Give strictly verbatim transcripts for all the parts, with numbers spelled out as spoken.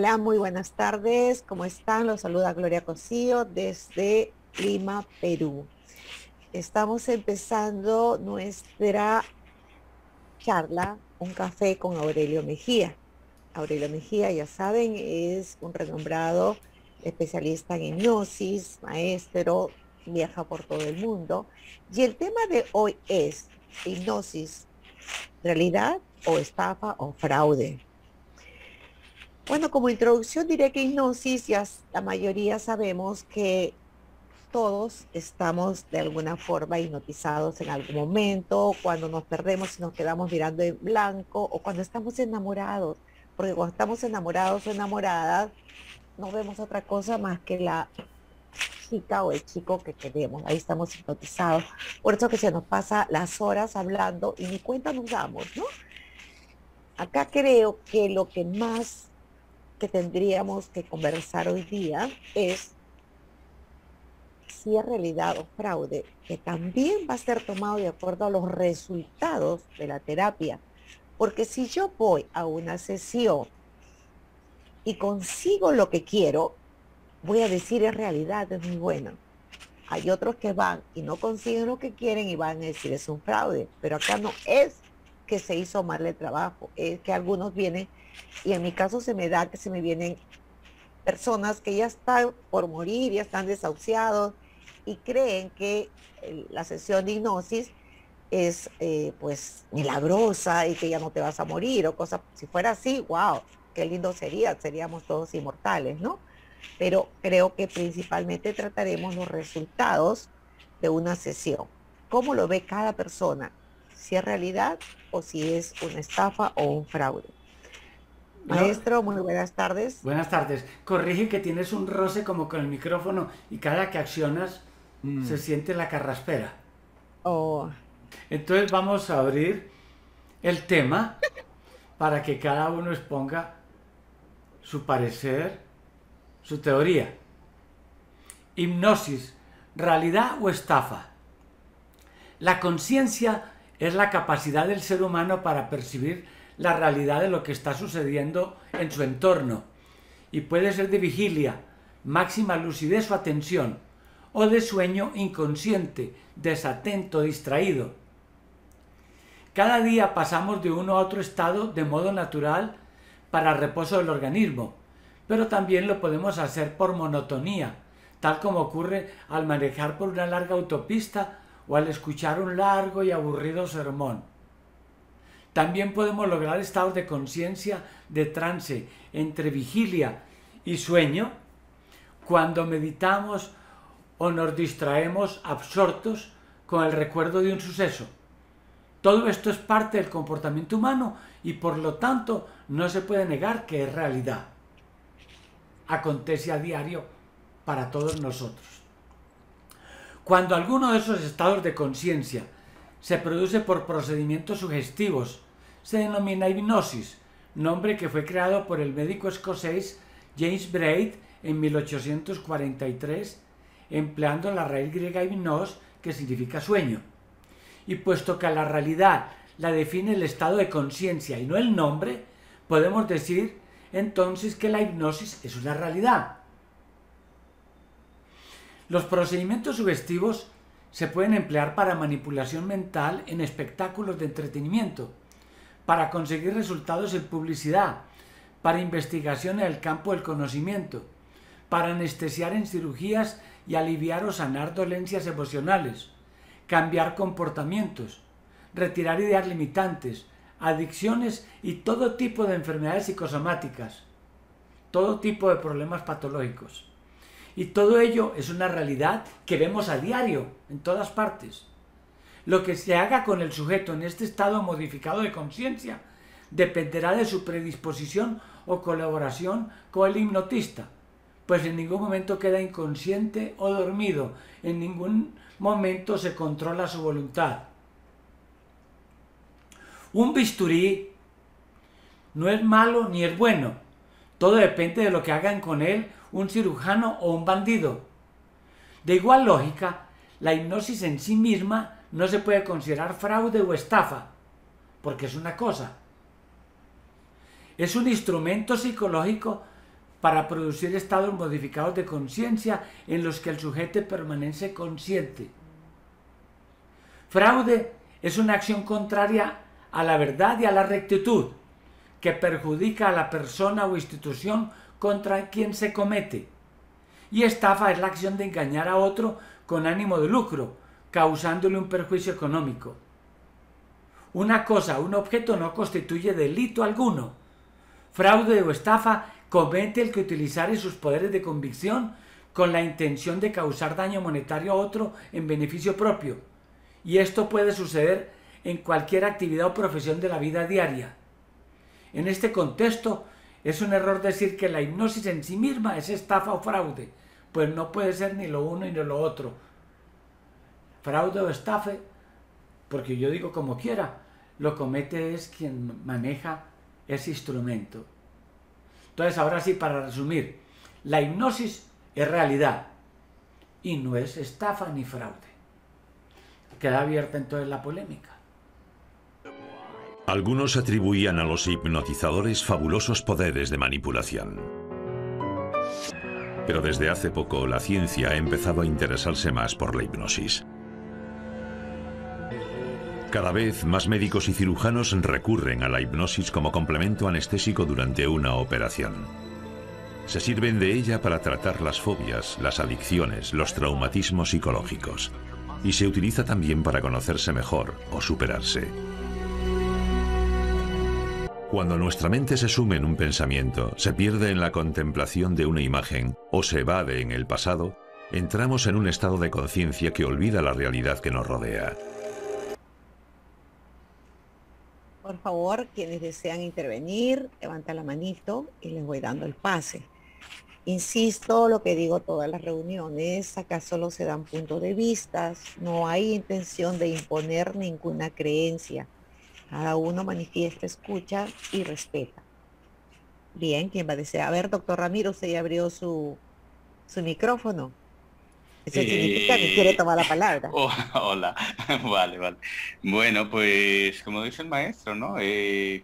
Hola, muy buenas tardes. ¿Cómo están? Los saluda Gloria Cosío desde Lima, Perú. Estamos empezando nuestra charla, un café con Aurelio Mejía. Aurelio Mejía, ya saben, es un renombrado especialista en hipnosis, maestro, viaja por todo el mundo. Y el tema de hoy es hipnosis, realidad o estafa o fraude. Bueno, como introducción diré que hipnosis, ya la mayoría sabemos que todos estamos de alguna forma hipnotizados en algún momento, cuando nos perdemos y nos quedamos mirando en blanco, o cuando estamos enamorados, porque cuando estamos enamorados o enamoradas, no vemos otra cosa más que la chica o el chico que queremos, ahí estamos hipnotizados, por eso que se nos pasa las horas hablando y ni cuenta nos damos, ¿no? Acá creo que lo que más que tendríamos que conversar hoy día es si es realidad o fraude, que también va a ser tomado de acuerdo a los resultados de la terapia. Porque si yo voy a una sesión y consigo lo que quiero, voy a decir es realidad, es muy bueno. Hay otros que van y no consiguen lo que quieren y van a decir es un fraude, pero acá no es que se hizo mal el trabajo, es que algunos vienen. Y en mi caso se me da que se me vienen personas que ya están por morir, ya están desahuciados y creen que la sesión de hipnosis es eh, pues milagrosa y que ya no te vas a morir o cosas. Si fuera así, wow, qué lindo sería, seríamos todos inmortales, ¿no? Pero creo que principalmente trataremos los resultados de una sesión. ¿Cómo lo ve cada persona? Si es realidad o si es una estafa o un fraude. Maestro, muy buenas tardes. Buenas tardes. Corrige que tienes un roce como con el micrófono y cada que accionas mm. se siente la carraspera. Oh. Entonces vamos a abrir el tema para que cada uno exponga su parecer, su teoría. Hipnosis, realidad o estafa. La conciencia es la capacidad del ser humano para percibir la realidad de lo que está sucediendo en su entorno y puede ser de vigilia, máxima lucidez o atención o de sueño inconsciente, desatento, distraído. Cada día pasamos de uno a otro estado de modo natural para reposo del organismo, pero también lo podemos hacer por monotonía, tal como ocurre al manejar por una larga autopista o al escuchar un largo y aburrido sermón. También podemos lograr estados de conciencia, de trance, entre vigilia y sueño, cuando meditamos o nos distraemos absortos con el recuerdo de un suceso. Todo esto es parte del comportamiento humano y por lo tanto no se puede negar que es realidad. Acontece a diario para todos nosotros. Cuando alguno de esos estados de conciencia se produce por procedimientos sugestivos, se denomina hipnosis, nombre que fue creado por el médico escocés James Braid en mil ochocientos cuarenta y tres, empleando la raíz griega hipnos, que significa sueño. Y puesto que la realidad la define el estado de conciencia y no el nombre, podemos decir entonces que la hipnosis es una realidad. Los procedimientos sugestivos se pueden emplear para manipulación mental en espectáculos de entretenimiento, para conseguir resultados en publicidad, para investigación en el campo del conocimiento, para anestesiar en cirugías y aliviar o sanar dolencias emocionales, cambiar comportamientos, retirar ideas limitantes, adicciones y todo tipo de enfermedades psicosomáticas, todo tipo de problemas patológicos. Y todo ello es una realidad que vemos a diario, en todas partes. Lo que se haga con el sujeto en este estado modificado de conciencia dependerá de su predisposición o colaboración con el hipnotista, pues en ningún momento queda inconsciente o dormido, en ningún momento se controla su voluntad. Un bisturí no es malo ni es bueno, todo depende de lo que hagan con él un cirujano o un bandido. De igual lógica, la hipnosis en sí misma no se puede considerar fraude o estafa, porque es una cosa. Es un instrumento psicológico para producir estados modificados de conciencia en los que el sujeto permanece consciente. Fraude es una acción contraria a la verdad y a la rectitud, que perjudica a la persona o institución contra quien se comete. Y estafa es la acción de engañar a otro con ánimo de lucro, causándole un perjuicio económico. Una cosa, un objeto no constituye delito alguno. Fraude o estafa comete el que utilizare sus poderes de convicción con la intención de causar daño monetario a otro en beneficio propio. Y esto puede suceder en cualquier actividad o profesión de la vida diaria. En este contexto, es un error decir que la hipnosis en sí misma es estafa o fraude, pues no puede ser ni lo uno ni lo otro. Fraude o estafa, porque yo digo como quiera, lo comete es quien maneja ese instrumento. Entonces, ahora sí, para resumir, la hipnosis es realidad y no es estafa ni fraude. Queda abierta entonces la polémica. Algunos atribuían a los hipnotizadores fabulosos poderes de manipulación. Pero desde hace poco la ciencia ha empezado a interesarse más por la hipnosis. Cada vez más médicos y cirujanos recurren a la hipnosis como complemento anestésico durante una operación. Se sirven de ella para tratar las fobias, las adicciones, los traumatismos psicológicos. Y se utiliza también para conocerse mejor o superarse. Cuando nuestra mente se sume en un pensamiento, se pierde en la contemplación de una imagen o se evade en el pasado, entramos en un estado de conciencia que olvida la realidad que nos rodea. Por favor, quienes desean intervenir, levanta la manito y les voy dando el pase. Insisto, lo que digo todas las reuniones, acá solo se dan puntos de vista, no hay intención de imponer ninguna creencia. Cada uno manifiesta, escucha y respeta. Bien, ¿quién va a desear? A ver, doctor Ramiro, usted ya abrió su, su micrófono. Eso significa que quiere tomar la palabra. Oh, hola, vale, vale. Bueno, pues como dice el maestro, ¿no? Eh,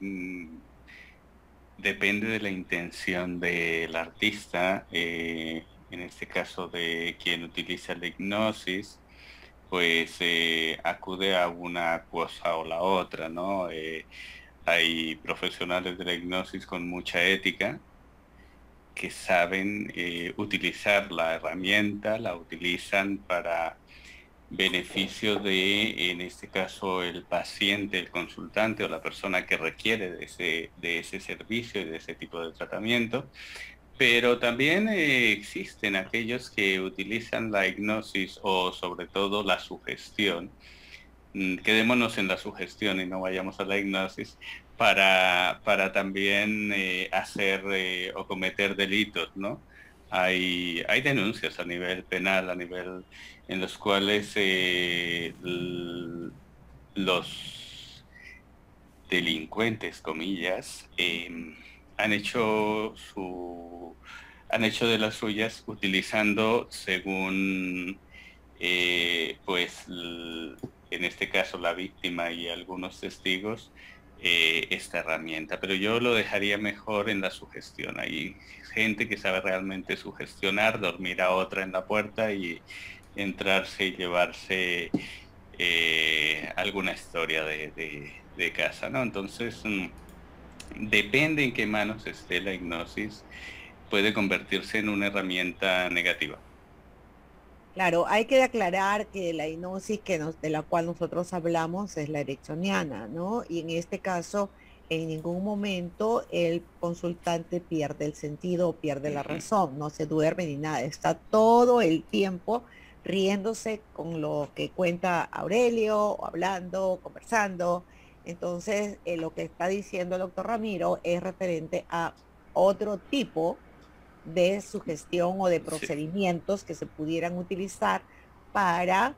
depende de la intención del artista, eh, en este caso de quien utiliza la hipnosis, pues eh, acude a una cosa o la otra, ¿no? Eh, hay profesionales de la hipnosis con mucha ética, que saben eh, utilizar la herramienta, la utilizan para beneficio de, en este caso, el paciente, el consultante o la persona que requiere de ese, de ese servicio y de ese tipo de tratamiento. Pero también eh, existen aquellos que utilizan la hipnosis o sobre todo la sugestión. Quedémonos en la sugestión y no vayamos a la hipnosis para, para también eh, hacer eh, o cometer delitos, ¿no? Hay, hay denuncias a nivel penal, a nivel en los cuales eh, los delincuentes, comillas, eh, han hecho su, han hecho de las suyas utilizando según, eh, pues, en este caso la víctima y algunos testigos, eh, esta herramienta. Pero yo lo dejaría mejor en la sugestión. Hay gente que sabe realmente sugestionar, dormir a otra en la puerta y entrarse y llevarse eh, alguna historia de, de, de casa, ¿no? Entonces, depende en qué manos esté la hipnosis, puede convertirse en una herramienta negativa. Claro, hay que aclarar que la hipnosis que nos, de la cual nosotros hablamos es la ericksoniana, ¿no? Y en este caso, en ningún momento el consultante pierde el sentido o pierde la razón, no se duerme ni nada, está todo el tiempo riéndose con lo que cuenta Aurelio, hablando, conversando. Entonces, eh, lo que está diciendo el doctor Ramiro es referente a otro tipo de sugestión o de procedimientos sí. que se pudieran utilizar para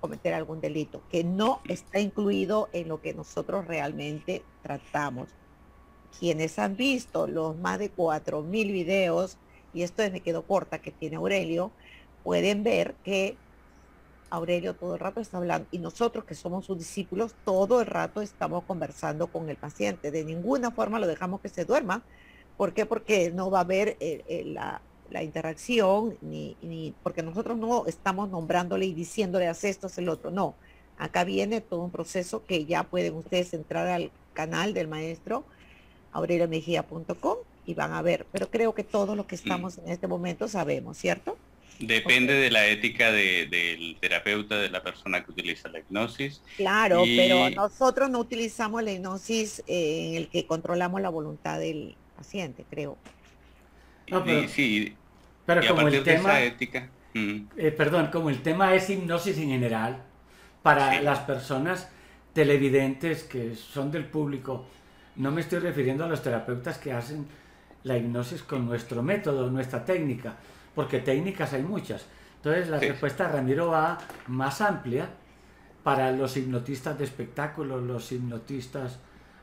cometer algún delito, que no está incluido en lo que nosotros realmente tratamos. Quienes han visto los más de cuatro mil videos, y esto es me quedo corta que tiene Aurelio, pueden ver que Aurelio todo el rato está hablando y nosotros que somos sus discípulos todo el rato estamos conversando con el paciente. De ninguna forma lo dejamos que se duerma ¿Por qué? Porque no va a haber eh, eh, la, la interacción, ni, ni porque nosotros no estamos nombrándole y diciéndole, haz esto, haz el otro. No, acá viene todo un proceso que ya pueden ustedes entrar al canal del maestro aurelio mejía punto com y van a ver. Pero creo que todos los que estamos en este momento sabemos, ¿cierto? Depende okay. de la ética de, del terapeuta, de la persona que utiliza la hipnosis. Claro, y... pero nosotros no utilizamos la hipnosis eh, en el que controlamos la voluntad del paciente, creo. No, pero, y, sí, pero y como el tema, ética, mm. eh, perdón, como el tema es hipnosis en general, para sí. las personas televidentes que son del público, no me estoy refiriendo a los terapeutas que hacen la hipnosis con nuestro método, nuestra técnica, porque técnicas hay muchas. Entonces la sí. respuesta, Ramiro, va más amplia para los hipnotistas de espectáculos, los hipnotistas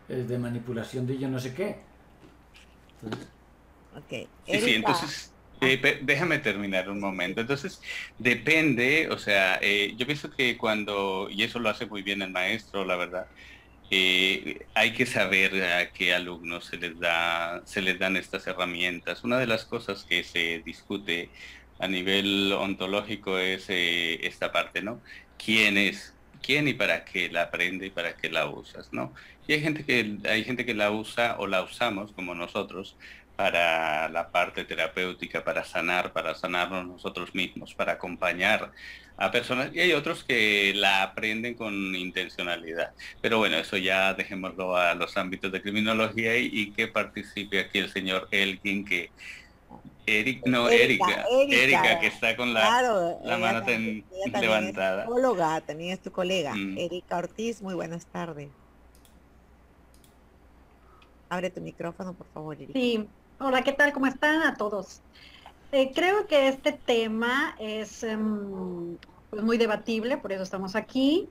eh, de manipulación de yo no sé qué. Entonces, okay. Sí, sí, entonces, eh, déjame terminar un momento. Entonces, depende, o sea, eh, yo pienso que cuando, y eso lo hace muy bien el maestro, la verdad, eh, hay que saber a qué alumnos se les da, se les dan estas herramientas. Una de las cosas que se discute a nivel ontológico es eh, esta parte, ¿no? ¿Quién es? ¿Quién y para qué la aprende y para qué la usas, no? Y hay gente que, hay gente que la usa o la usamos, como nosotros, para la parte terapéutica, para sanar, para sanarnos nosotros mismos, para acompañar a personas. Y hay otros que la aprenden con intencionalidad. Pero bueno, eso ya dejémoslo a los ámbitos de criminología y, y que participe aquí el señor Elkin, que... Eric, no, Erika, Erika, Erika, que está con la, claro, la mano también, ten, levantada. Psicóloga, también es tu colega. Mm. Erika Ortiz, muy buenas tardes. Abre tu micrófono, por favor, Erika. Sí. Hola, ¿qué tal? ¿Cómo están a todos? Eh, creo que este tema es um, pues muy debatible, por eso estamos aquí.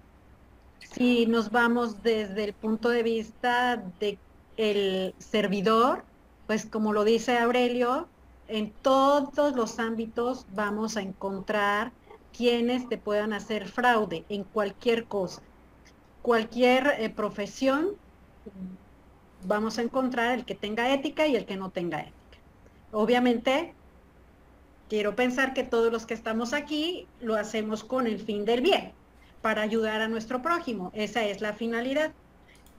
Si nos vamos desde el punto de vista del servidor, pues como lo dice Aurelio, en todos los ámbitos vamos a encontrar quienes te puedan hacer fraude en cualquier cosa. Cualquier eh, profesión vamos a encontrar el que tenga ética y el que no tenga ética. Obviamente, quiero pensar que todos los que estamos aquí lo hacemos con el fin del bien, para ayudar a nuestro prójimo. Esa es la finalidad.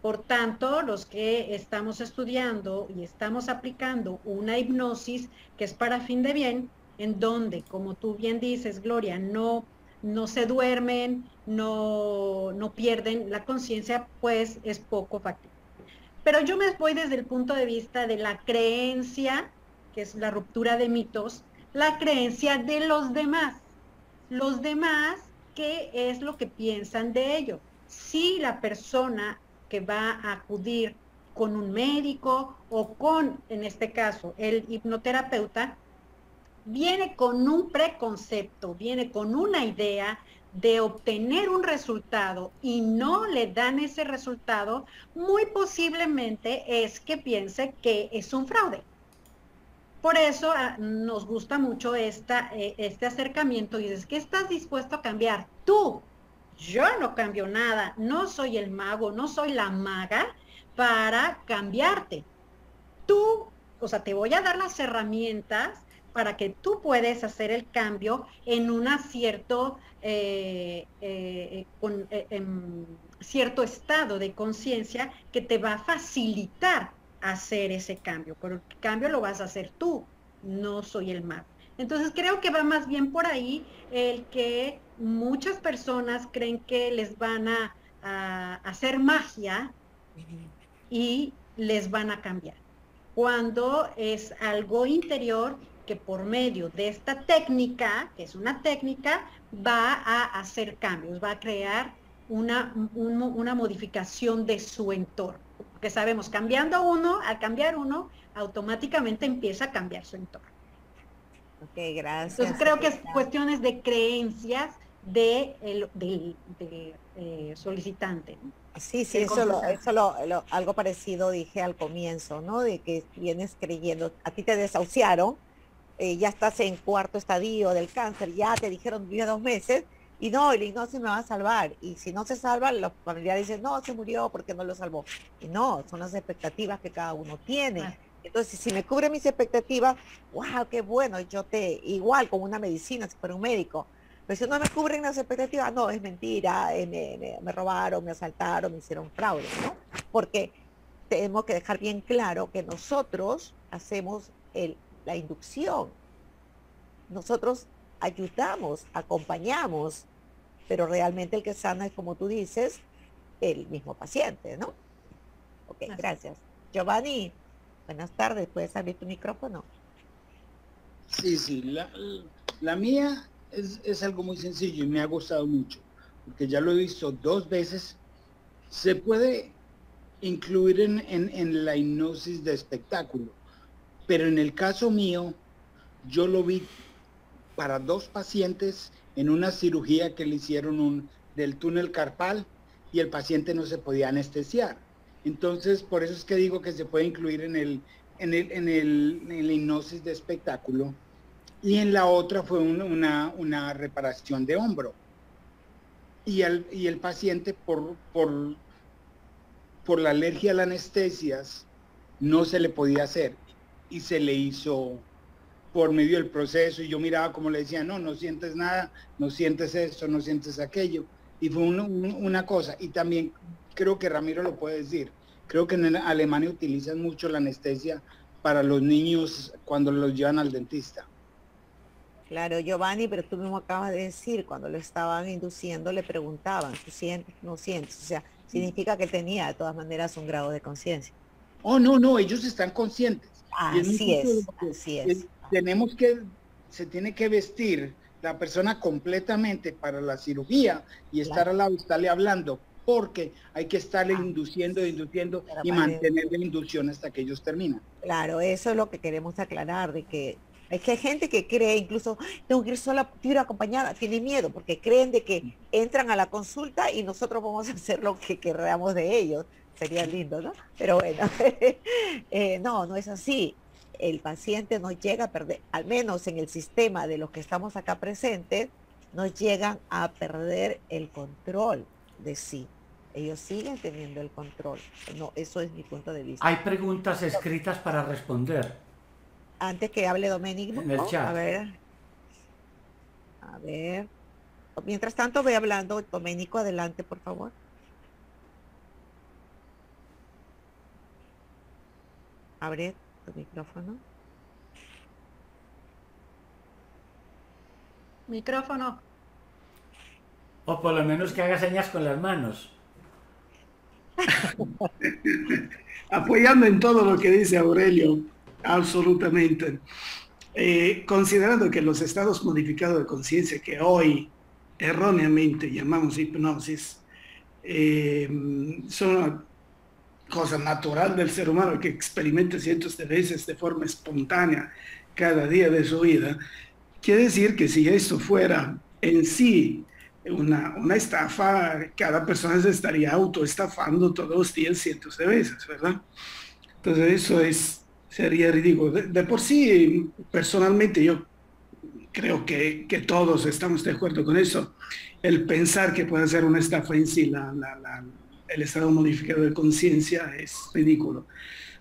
Por tanto, los que estamos estudiando y estamos aplicando una hipnosis que es para fin de bien, en donde, como tú bien dices, Gloria, no, no se duermen, no, no pierden la conciencia, pues es poco factible. Pero yo me voy desde el punto de vista de la creencia, que es la ruptura de mitos, la creencia de los demás. Los demás, ¿qué es lo que piensan de ello? Si la persona que va a acudir con un médico o con, en este caso, el hipnoterapeuta, viene con un preconcepto, viene con una idea de obtener un resultado y no le dan ese resultado, muy posiblemente es que piense que es un fraude. Por eso a, nos gusta mucho esta, eh, este acercamiento y es que estás dispuesto a cambiar tú. Yo no cambio nada, no soy el mago, no soy la maga para cambiarte. Tú, o sea, te voy a dar las herramientas para que tú puedes hacer el cambio en un cierto, eh, eh, con, eh, en cierto estado de conciencia que te va a facilitar hacer ese cambio. Pero el cambio lo vas a hacer tú, no soy el mago. Entonces creo que va más bien por ahí el que... muchas personas creen que les van a, a hacer magia y les van a cambiar. Cuando es algo interior que por medio de esta técnica, que es una técnica, va a hacer cambios, va a crear una, un, una modificación de su entorno. Porque sabemos, cambiando uno, al cambiar uno, automáticamente empieza a cambiar su entorno. Ok, gracias. Entonces creo que es cuestiones de creencias de el de, de, eh, solicitante. Sí, sí, eso, lo, eso lo, lo, algo parecido dije al comienzo, ¿no? De que vienes creyendo, a ti te desahuciaron, eh, ya estás en cuarto estadio del cáncer, ya te dijeron vive dos meses, y no, el hipnosis me va a salvar, y si no se salva, los familiares dicen, no, se murió porque no lo salvó. Y no, son las expectativas que cada uno tiene. Ah. Entonces, si me cubre mis expectativas, wow, qué bueno, yo te, igual con una medicina, si fuera un médico. Pero si no me cubren las expectativas, no, es mentira, eh, me, me, me robaron, me asaltaron, me hicieron fraude, ¿no? Porque tenemos que dejar bien claro que nosotros hacemos el, la inducción. Nosotros ayudamos, acompañamos, pero realmente el que sana es, como tú dices, el mismo paciente, ¿no? Ok, gracias. gracias. Giovanni, buenas tardes, ¿puedes abrir tu micrófono? Sí, sí, la, la mía es, es algo muy sencillo y me ha gustado mucho, porque ya lo he visto dos veces. Se puede incluir en, en, en la hipnosis de espectáculo, pero en el caso mío, yo lo vi para dos pacientes en una cirugía que le hicieron un, del túnel carpal, y el paciente no se podía anestesiar. Entonces, por eso es que digo que se puede incluir en el, en el, en el, en el hipnosis de espectáculo. Y en la otra fue un, una, una reparación de hombro. Y el, y el paciente, por, por, por la alergia a las anestesias, no se le podía hacer. Y se le hizo por medio del proceso. Y yo miraba como le decía, no, no sientes nada, no sientes esto, no sientes aquello. Y fue un, un, una cosa. Y también creo que Ramiro lo puede decir. Creo que en Alemania utilizan mucho la anestesia para los niños cuando los llevan al dentista. Claro, Giovanni, pero tú mismo acabas de decir, cuando lo estaban induciendo le preguntaban, ¿tú sientes? ¿No sientes? O sea, significa que tenía de todas maneras un grado de conciencia. Oh, no, no, ellos están conscientes. Así es, así es. Tenemos que, se tiene que vestir la persona completamente para la cirugía y estar al lado, estarle hablando, porque hay que estarle ah, induciendo, induciendo y mantener la inducción hasta que ellos terminan. Claro, eso es lo que queremos aclarar, de que es que hay gente que cree, incluso tengo que ir sola, quiero ir acompañada, tiene miedo, porque creen de que entran a la consulta y nosotros vamos a hacer lo que queramos de ellos. Sería lindo, ¿no? Pero bueno, eh, no, no es así. El paciente no llega a perder, al menos en el sistema de los que estamos acá presentes, no llegan a perder el control de sí. Ellos siguen teniendo el control. No, eso es mi punto de vista. Hay preguntas escritas para responder. Antes que hable Domenico. En el chat. A ver. A ver. Mientras tanto voy hablando. Domenico, adelante, por favor. Abre tu micrófono. Micrófono. O por lo menos que haga señas con las manos. Apoyando en todo lo que dice Aurelio, absolutamente. Eh, considerando que los estados modificados de conciencia que hoy erróneamente llamamos hipnosis, eh, son una cosa natural del ser humano que experimenta cientos de veces de forma espontánea cada día de su vida, quiere decir que si esto fuera en sí una, una estafa, cada persona se estaría autoestafando todos los días cientos de veces, ¿verdad? Entonces eso es, sería ridículo. De, de por sí, personalmente yo creo que, que todos estamos de acuerdo con eso. El pensar que puede ser una estafa en sí, la, la, la el estado modificado de conciencia, es ridículo.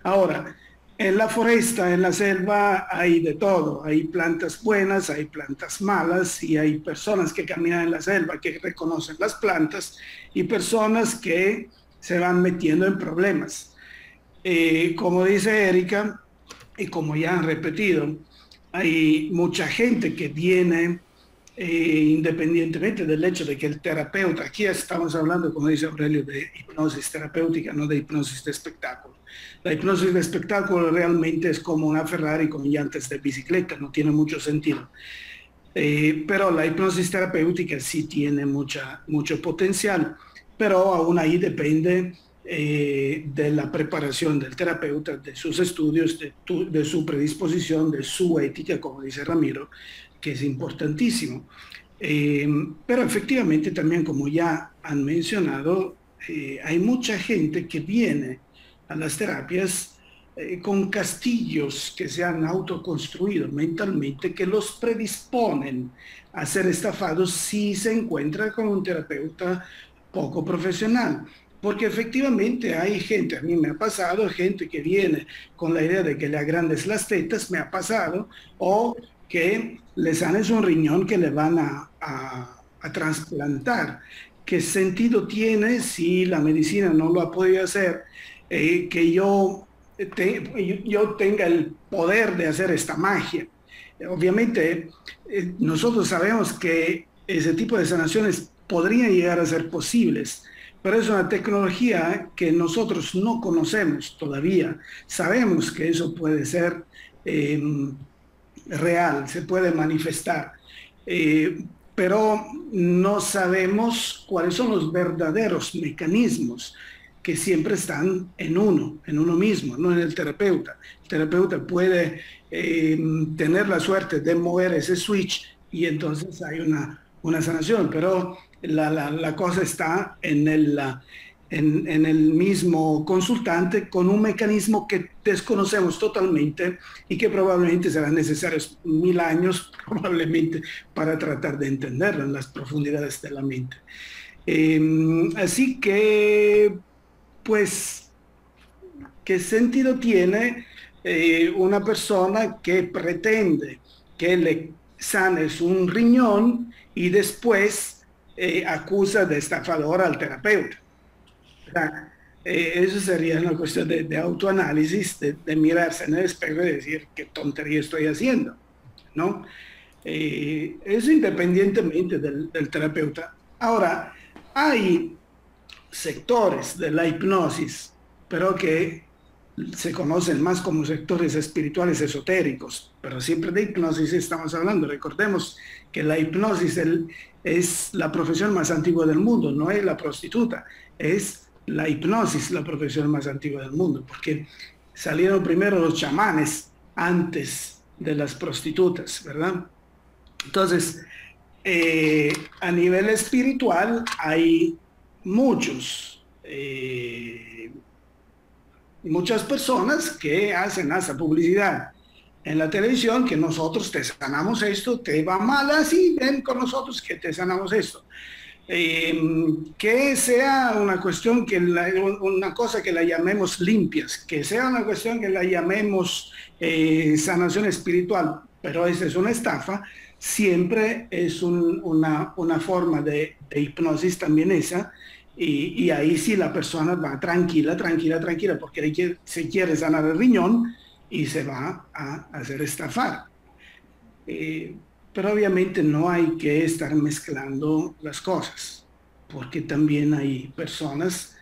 Ahora, en la foresta, en la selva, hay de todo. Hay plantas buenas, hay plantas malas, y hay personas que caminan en la selva que reconocen las plantas, y personas que se van metiendo en problemas. Eh, como dice Erika, y como ya han repetido, hay mucha gente que viene, Eh, independientemente del hecho de que el terapeuta, aquí estamos hablando, como dice Aurelio, de hipnosis terapéutica, no de hipnosis de espectáculo. La hipnosis de espectáculo realmente es como una Ferrari con llantas de bicicleta, no tiene mucho sentido. Eh, pero la hipnosis terapéutica sí tiene mucha, mucho potencial, pero aún ahí depende eh, de la preparación del terapeuta, de sus estudios, de, tu, de su predisposición, de su ética, como dice Ramiro, que es importantísimo. Eh, pero efectivamente también, como ya han mencionado, eh, hay mucha gente que viene a las terapias eh, con castillos que se han autoconstruido mentalmente, que los predisponen a ser estafados si se encuentra con un terapeuta poco profesional. Porque efectivamente hay gente, a mí me ha pasado, gente que viene con la idea de que le agrandes las tetas, me ha pasado, o que le sanes un riñón que le van a, a, a trasplantar. ¿Qué sentido tiene si la medicina no lo ha podido hacer? Eh, que yo, te, yo tenga el poder de hacer esta magia. Obviamente, eh, nosotros sabemos que ese tipo de sanaciones podrían llegar a ser posibles, pero es una tecnología que nosotros no conocemos todavía. Sabemos que eso puede ser eh, real, se puede manifestar, eh, pero no sabemos cuáles son los verdaderos mecanismos que siempre están en uno, en uno mismo, no en el terapeuta. El terapeuta puede eh, tener la suerte de mover ese switch y entonces hay una, una sanación, pero la, la, la cosa está en el, la, en, en el mismo consultante con un mecanismo que desconocemos totalmente y que probablemente serán necesarios mil años probablemente para tratar de entenderlo en las profundidades de la mente. Eh, así que, pues, ¿qué sentido tiene eh, una persona que pretende que le sanes un riñón y después eh, acusa de estafador al terapeuta? O sea, eh, eso sería una cuestión de, de autoanálisis, de, de mirarse en el espejo y decir qué tontería estoy haciendo, ¿no? Eh, eso independientemente del, del terapeuta. Ahora, hay sectores de la hipnosis, pero que se conocen más como sectores espirituales esotéricos, pero siempre de hipnosis estamos hablando. Recordemos que la hipnosis el, es la profesión más antigua del mundo, no es la prostituta, es la hipnosis la profesión más antigua del mundo, porque salieron primero los chamanes antes de las prostitutas, ¿verdad? Entonces, Eh, a nivel espiritual hay muchos, eh, muchas personas que hacen hasta publicidad en la televisión que nosotros te sanamos esto, te va mal así, ven con nosotros que te sanamos esto. Eh, que sea una cuestión, que la, una cosa que la llamemos limpias, que sea una cuestión que la llamemos eh, sanación espiritual, pero esa es una estafa. Siempre es un, una, una forma de, de hipnosis también esa, y, y ahí sí la persona va tranquila, tranquila, tranquila, porque se quiere sanar el riñón y se va a hacer estafar. Eh, pero obviamente no hay que estar mezclando las cosas, porque también hay personas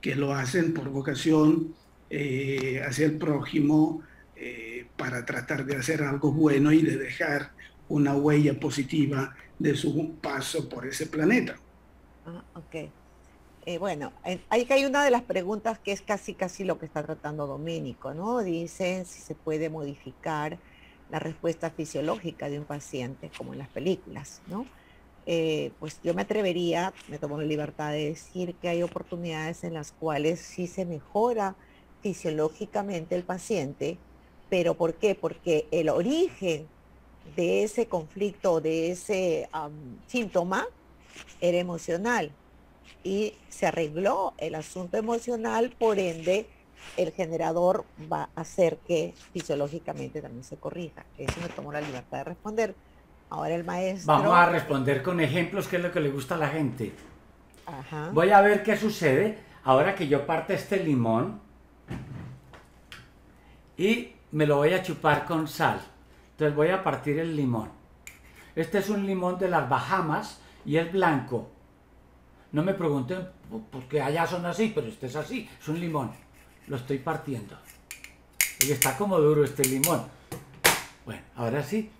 que lo hacen por vocación eh, hacia el prójimo, eh, para tratar de hacer algo bueno y de dejar una huella positiva de su paso por ese planeta. Ah, ok. Eh, bueno, hay que hay una de las preguntas que es casi casi lo que está tratando Domenico, ¿no? Dicen si se puede modificar la respuesta fisiológica de un paciente, como en las películas, ¿no? Eh, pues yo me atrevería, me tomo la libertad de decir que hay oportunidades en las cuales sí se mejora fisiológicamente el paciente, pero ¿por qué? Porque el origen de ese conflicto, de ese um, síntoma, era emocional. Y se arregló el asunto emocional, por ende, el generador va a hacer que fisiológicamente también se corrija. Eso me tomó la libertad de responder. Ahora el maestro... Vamos a responder con ejemplos, que es lo que le gusta a la gente. Ajá. Voy a ver qué sucede ahora que yo parte este limón y me lo voy a chupar con sal. Entonces voy a partir el limón. Este es un limón de las Bahamas y es blanco. No me pregunten por qué allá son así, pero este es así. Es un limón. Lo estoy partiendo. Y está como duro este limón. Bueno, ahora sí.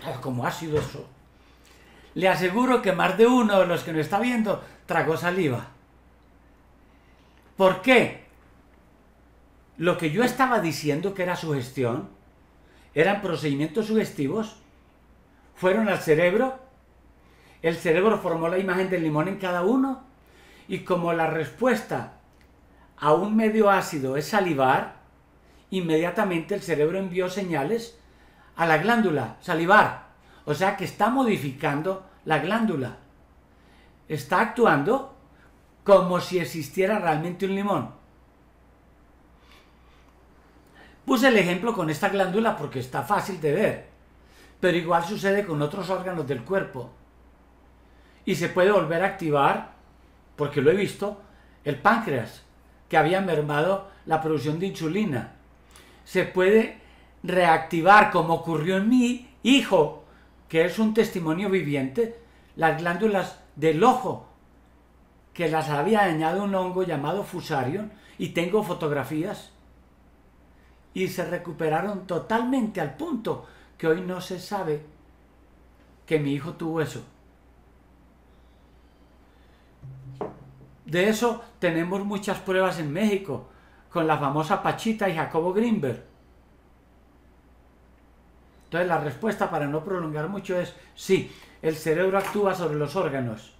Está como ácido eso. Le aseguro que más de uno de los que nos está viendo tragó saliva. ¿Por qué? Lo que yo estaba diciendo que era sugestión, eran procedimientos sugestivos, fueron al cerebro, el cerebro formó la imagen del limón en cada uno, y como la respuesta a un medio ácido es salivar, inmediatamente el cerebro envió señales a la glándula salivar. O sea que está modificando la glándula. Está actuando como si existiera realmente un limón. Puse el ejemplo con esta glándula porque está fácil de ver, pero igual sucede con otros órganos del cuerpo. Y se puede volver a activar, porque lo he visto, el páncreas, que había mermado la producción de insulina. Se puede reactivar, como ocurrió en mi hijo, que es un testimonio viviente, las glándulas del ojo, que las había dañado un hongo llamado fusarium, y tengo fotografías, y se recuperaron totalmente, al punto que hoy no se sabe que mi hijo tuvo eso. De eso tenemos muchas pruebas en México, con la famosa Pachita y Jacobo Grinberg. Entonces la respuesta, para no prolongar mucho, es sí, el cerebro actúa sobre los órganos,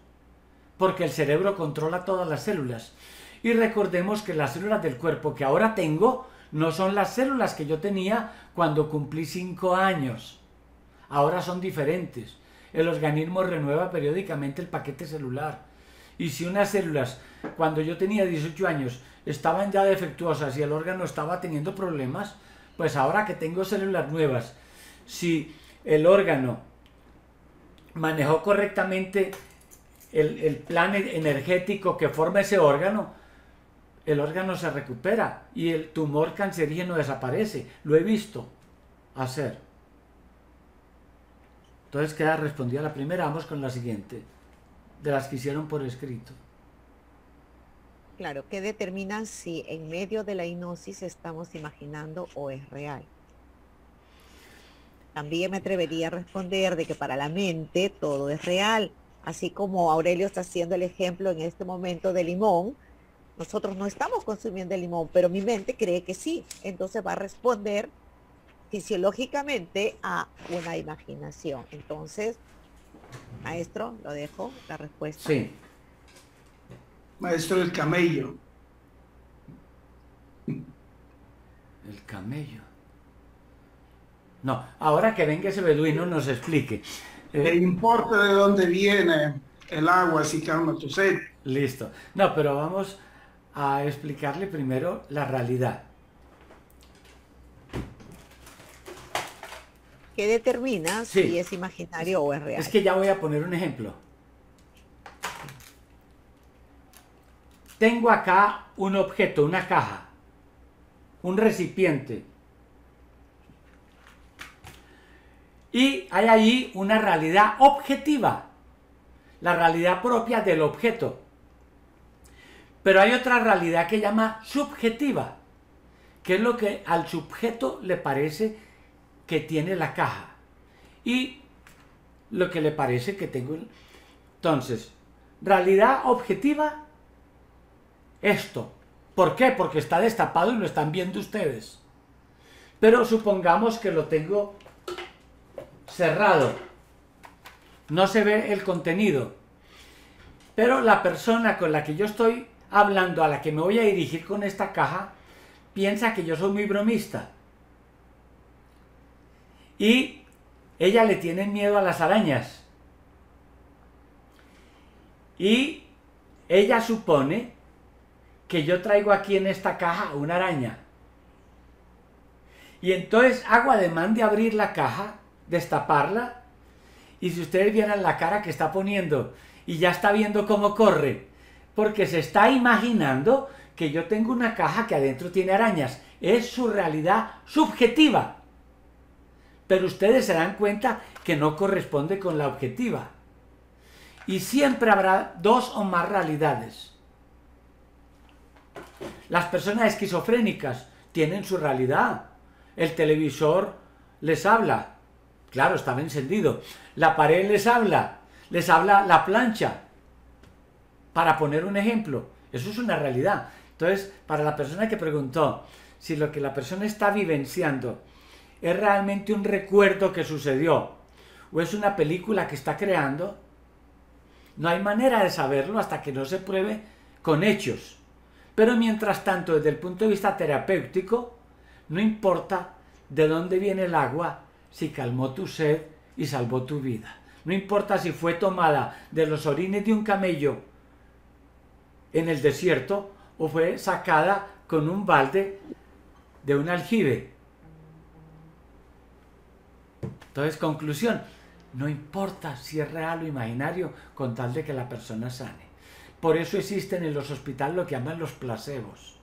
porque el cerebro controla todas las células. Y recordemos que las células del cuerpo que ahora tengo no son las células que yo tenía cuando cumplí cinco años. Ahora son diferentes. El organismo renueva periódicamente el paquete celular. Y si unas células, cuando yo tenía dieciocho años, estaban ya defectuosas y el órgano estaba teniendo problemas, pues ahora que tengo células nuevas, si el órgano manejó correctamente el, el plan energético que forma ese órgano, el órgano se recupera y el tumor cancerígeno desaparece. Lo he visto hacer. Entonces queda respondida la primera. Vamos con la siguiente, de las que hicieron por escrito. Claro, ¿qué determinan si en medio de la hipnosis estamos imaginando o es real? También me atrevería a responder de que para la mente todo es real. Así como Aurelio está haciendo el ejemplo en este momento de limón, nosotros no estamos consumiendo el limón, pero mi mente cree que sí. Entonces va a responder fisiológicamente a una imaginación. Entonces, maestro, lo dejo la respuesta. Sí. Maestro, el camello. El camello. No, ahora que venga ese beduino nos explique. Le importa de dónde viene el agua si calma tu sed. Listo. No, pero vamos a explicarle primero la realidad. ¿Qué determina sí. si es imaginario o es real? Es que ya voy a poner un ejemplo. Tengo acá un objeto, una caja, un recipiente. Y hay allí una realidad objetiva, la realidad propia del objeto. Pero hay otra realidad que llama subjetiva, que es lo que al sujeto le parece que tiene la caja y lo que le parece que tengo. Entonces, realidad objetiva, esto. ¿Por qué? Porque está destapado y lo están viendo ustedes. Pero supongamos que lo tengo cerrado. No se ve el contenido. Pero la persona con la que yo estoy hablando, a la que me voy a dirigir con esta caja, piensa que yo soy muy bromista. Y ella le tiene miedo a las arañas. Y ella supone que yo traigo aquí en esta caja una araña. Y entonces hago ademán de abrir la caja, destaparla. Y si ustedes vieran la cara que está poniendo, y ya está viendo cómo corre, porque se está imaginando que yo tengo una caja que adentro tiene arañas. Es su realidad subjetiva, pero ustedes se dan cuenta que no corresponde con la objetiva. Y siempre habrá dos o más realidades. Las personas esquizofrénicas tienen su realidad. El televisor les habla, claro, estaba encendido. La pared les habla. Les habla la plancha, para poner un ejemplo. Eso es una realidad. Entonces, para la persona que preguntó si lo que la persona está vivenciando es realmente un recuerdo que sucedió o es una película que está creando, no hay manera de saberlo hasta que no se pruebe con hechos. Pero mientras tanto, desde el punto de vista terapéutico, no importa de dónde viene el agua, si calmó tu sed y salvó tu vida. No importa si fue tomada de los orines de un camello en el desierto o fue sacada con un balde de un aljibe. Entonces, conclusión, no importa si es real o imaginario con tal de que la persona sane. Por eso existen en los hospitales lo que llaman los placebos.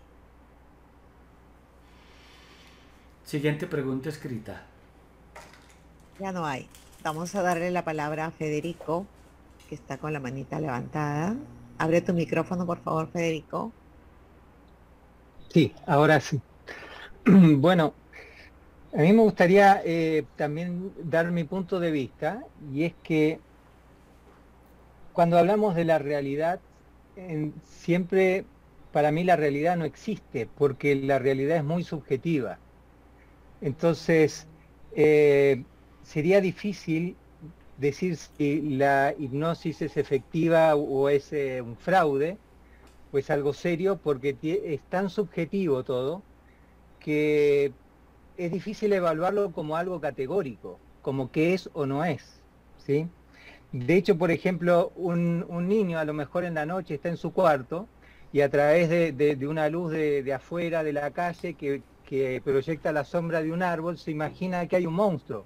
Siguiente pregunta escrita. Ya no hay. Vamos a darle la palabra a Federico, que está con la manita levantada. Abre tu micrófono, por favor, Federico. Sí, ahora sí. Bueno, a mí me gustaría eh, también dar mi punto de vista, y es que cuando hablamos de la realidad, en, siempre para mí la realidad no existe, porque la realidad es muy subjetiva. Entonces, eh, sería difícil decir si la hipnosis es efectiva o es eh, un fraude, pues algo serio, porque es tan subjetivo todo que es difícil evaluarlo como algo categórico, como que es o no es, ¿sí? De hecho, por ejemplo, un, un niño a lo mejor en la noche está en su cuarto y a través de, de, de una luz de, de afuera de la calle que, que proyecta la sombra de un árbol, se imagina que hay un monstruo.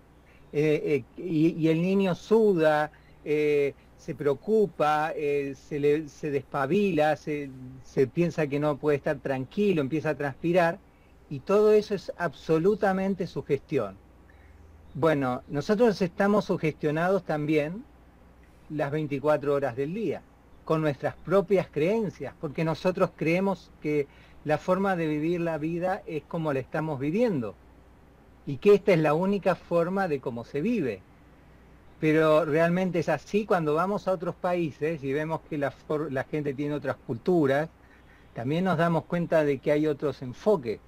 Eh, eh, y, y el niño suda, eh, se preocupa, eh, se, le, se despabila, se, se piensa que no puede estar tranquilo, empieza a transpirar, y todo eso es absolutamente sugestión. Bueno, nosotros estamos sugestionados también las veinticuatro horas del día, con nuestras propias creencias, porque nosotros creemos que la forma de vivir la vida es como la estamos viviendo, y que esta es la única forma de cómo se vive. Pero realmente es así. Cuando vamos a otros países y vemos que la, la gente tiene otras culturas, también nos damos cuenta de que hay otros enfoques.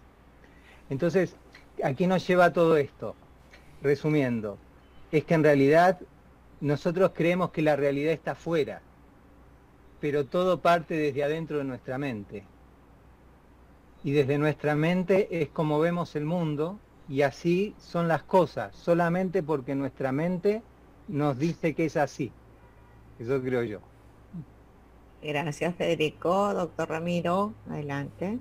Entonces, ¿a qué nos lleva todo esto? Resumiendo, es que en realidad nosotros creemos que la realidad está afuera, pero todo parte desde adentro de nuestra mente. Y desde nuestra mente es como vemos el mundo, y así son las cosas, solamente porque nuestra mente nos dice que es así. Eso creo yo. Gracias, Federico. Doctor Ramiro, adelante.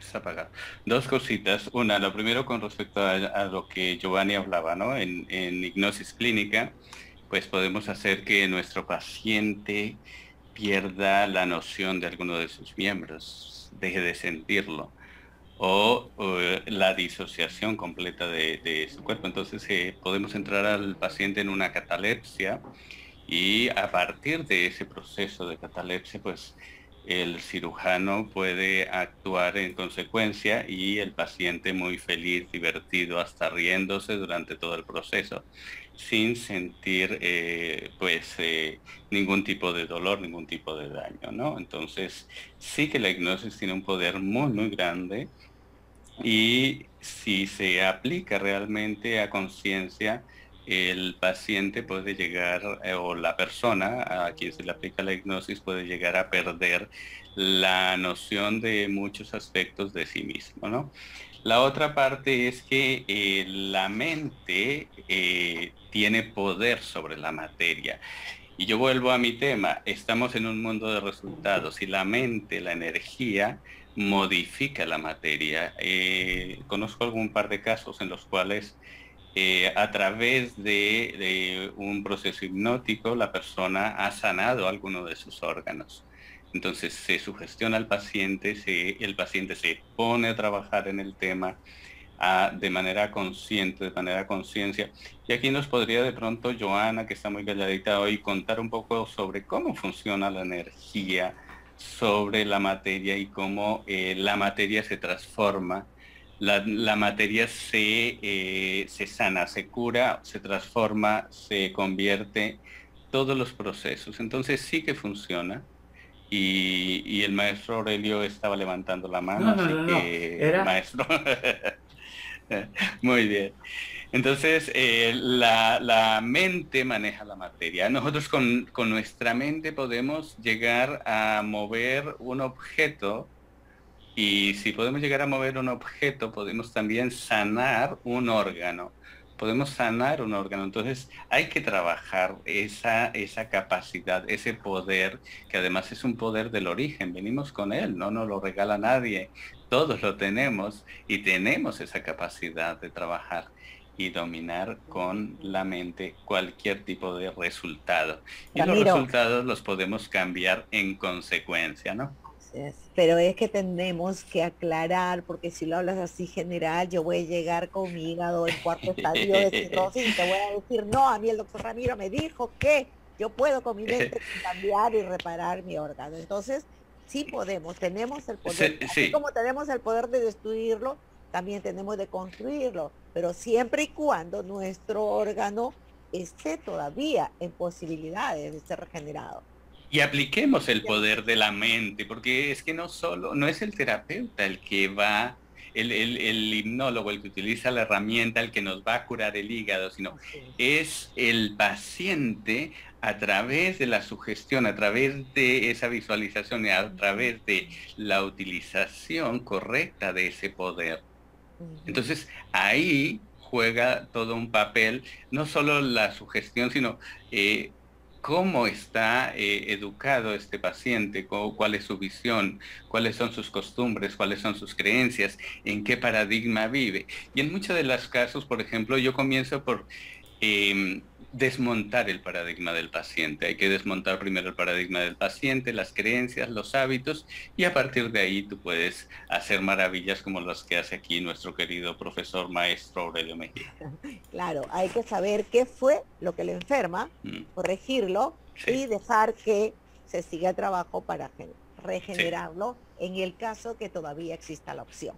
Es apagar. Dos cositas. Una, lo primero con respecto a, a lo que Giovanni hablaba, ¿no? En, en hipnosis clínica, pues podemos hacer que nuestro paciente pierda la noción de alguno de sus miembros, deje de sentirlo, o uh, la disociación completa de, de su cuerpo. Entonces eh, podemos entrar al paciente en una catalepsia, y a partir de ese proceso de catalepsia, pues el cirujano puede actuar en consecuencia, y el paciente muy feliz, divertido, hasta riéndose durante todo el proceso, sin sentir eh, pues eh, ningún tipo de dolor, ningún tipo de daño, ¿no? Entonces sí que la hipnosis tiene un poder muy muy grande. Y si se aplica realmente a conciencia, el paciente puede llegar, eh, o la persona a quien se le aplica la hipnosis, puede llegar a perder la noción de muchos aspectos de sí mismo, ¿no? La otra parte es que eh, la mente eh, tiene poder sobre la materia. Y yo vuelvo a mi tema, estamos en un mundo de resultados, y la mente, la energía, modifica la materia. Eh, conozco algún par de casos en los cuales eh, a través de, de un proceso hipnótico la persona ha sanado alguno de sus órganos. Entonces se sugestiona al paciente, se, el paciente se pone a trabajar en el tema a, de manera consciente, de manera conciencia. Y aquí nos podría de pronto Johanna, que está muy calladita hoy, contar un poco sobre cómo funciona la energía, sobre la materia, y cómo eh, la materia se transforma, la, la materia se, eh, se sana, se cura, se transforma, se convierte, todos los procesos. Entonces sí que funciona. Y, y el maestro Aurelio estaba levantando la mano, no, no, así no, no. que ¿Era? maestro. Muy bien. Entonces, eh, la, la mente maneja la materia. Nosotros con, con nuestra mente podemos llegar a mover un objeto Y si podemos llegar a mover un objeto, podemos también sanar un órgano. Podemos sanar un órgano. Entonces hay que trabajar esa, esa capacidad, ese poder, que además es un poder del origen. Venimos con él, no nos lo regala nadie. Todos lo tenemos y tenemos esa capacidad de trabajar y dominar con la mente cualquier tipo de resultado. Y Ramiro, los resultados los podemos cambiar en consecuencia, ¿no? Pero es que tenemos que aclarar, porque si lo hablas así general, yo voy a llegar con mi hígado en cuarto estadio de cirrosis y te voy a decir, no, a mí el doctor Ramiro me dijo que yo puedo con mi mente cambiar y reparar mi órgano. Entonces, sí podemos, tenemos el poder. Sí, sí. Así como tenemos el poder de destruirlo, también tenemos de construirlo, pero siempre y cuando nuestro órgano esté todavía en posibilidades de ser regenerado. Y apliquemos el poder de la mente, porque es que no solo, no es el terapeuta el que va, el, el, el hipnólogo, el que utiliza la herramienta, el que nos va a curar el hígado, sino es el paciente a través de la sugestión, a través de esa visualización, a través de la utilización correcta de ese poder. Entonces, ahí juega todo un papel, no solo la sugestión, sino... Eh, cómo está eh, educado este paciente, cuál es su visión, cuáles son sus costumbres, cuáles son sus creencias, en qué paradigma vive. Y en muchos de los casos, por ejemplo, yo comienzo por eh, desmontar el paradigma del paciente. Hay que desmontar primero el paradigma del paciente, las creencias, los hábitos, y a partir de ahí tú puedes hacer maravillas como las que hace aquí nuestro querido profesor maestro Aurelio Mejía. Claro, hay que saber qué fue lo que le enferma, mm. corregirlo, sí. y dejar que se siga trabajo para regenerarlo, sí. en el caso que todavía exista la opción.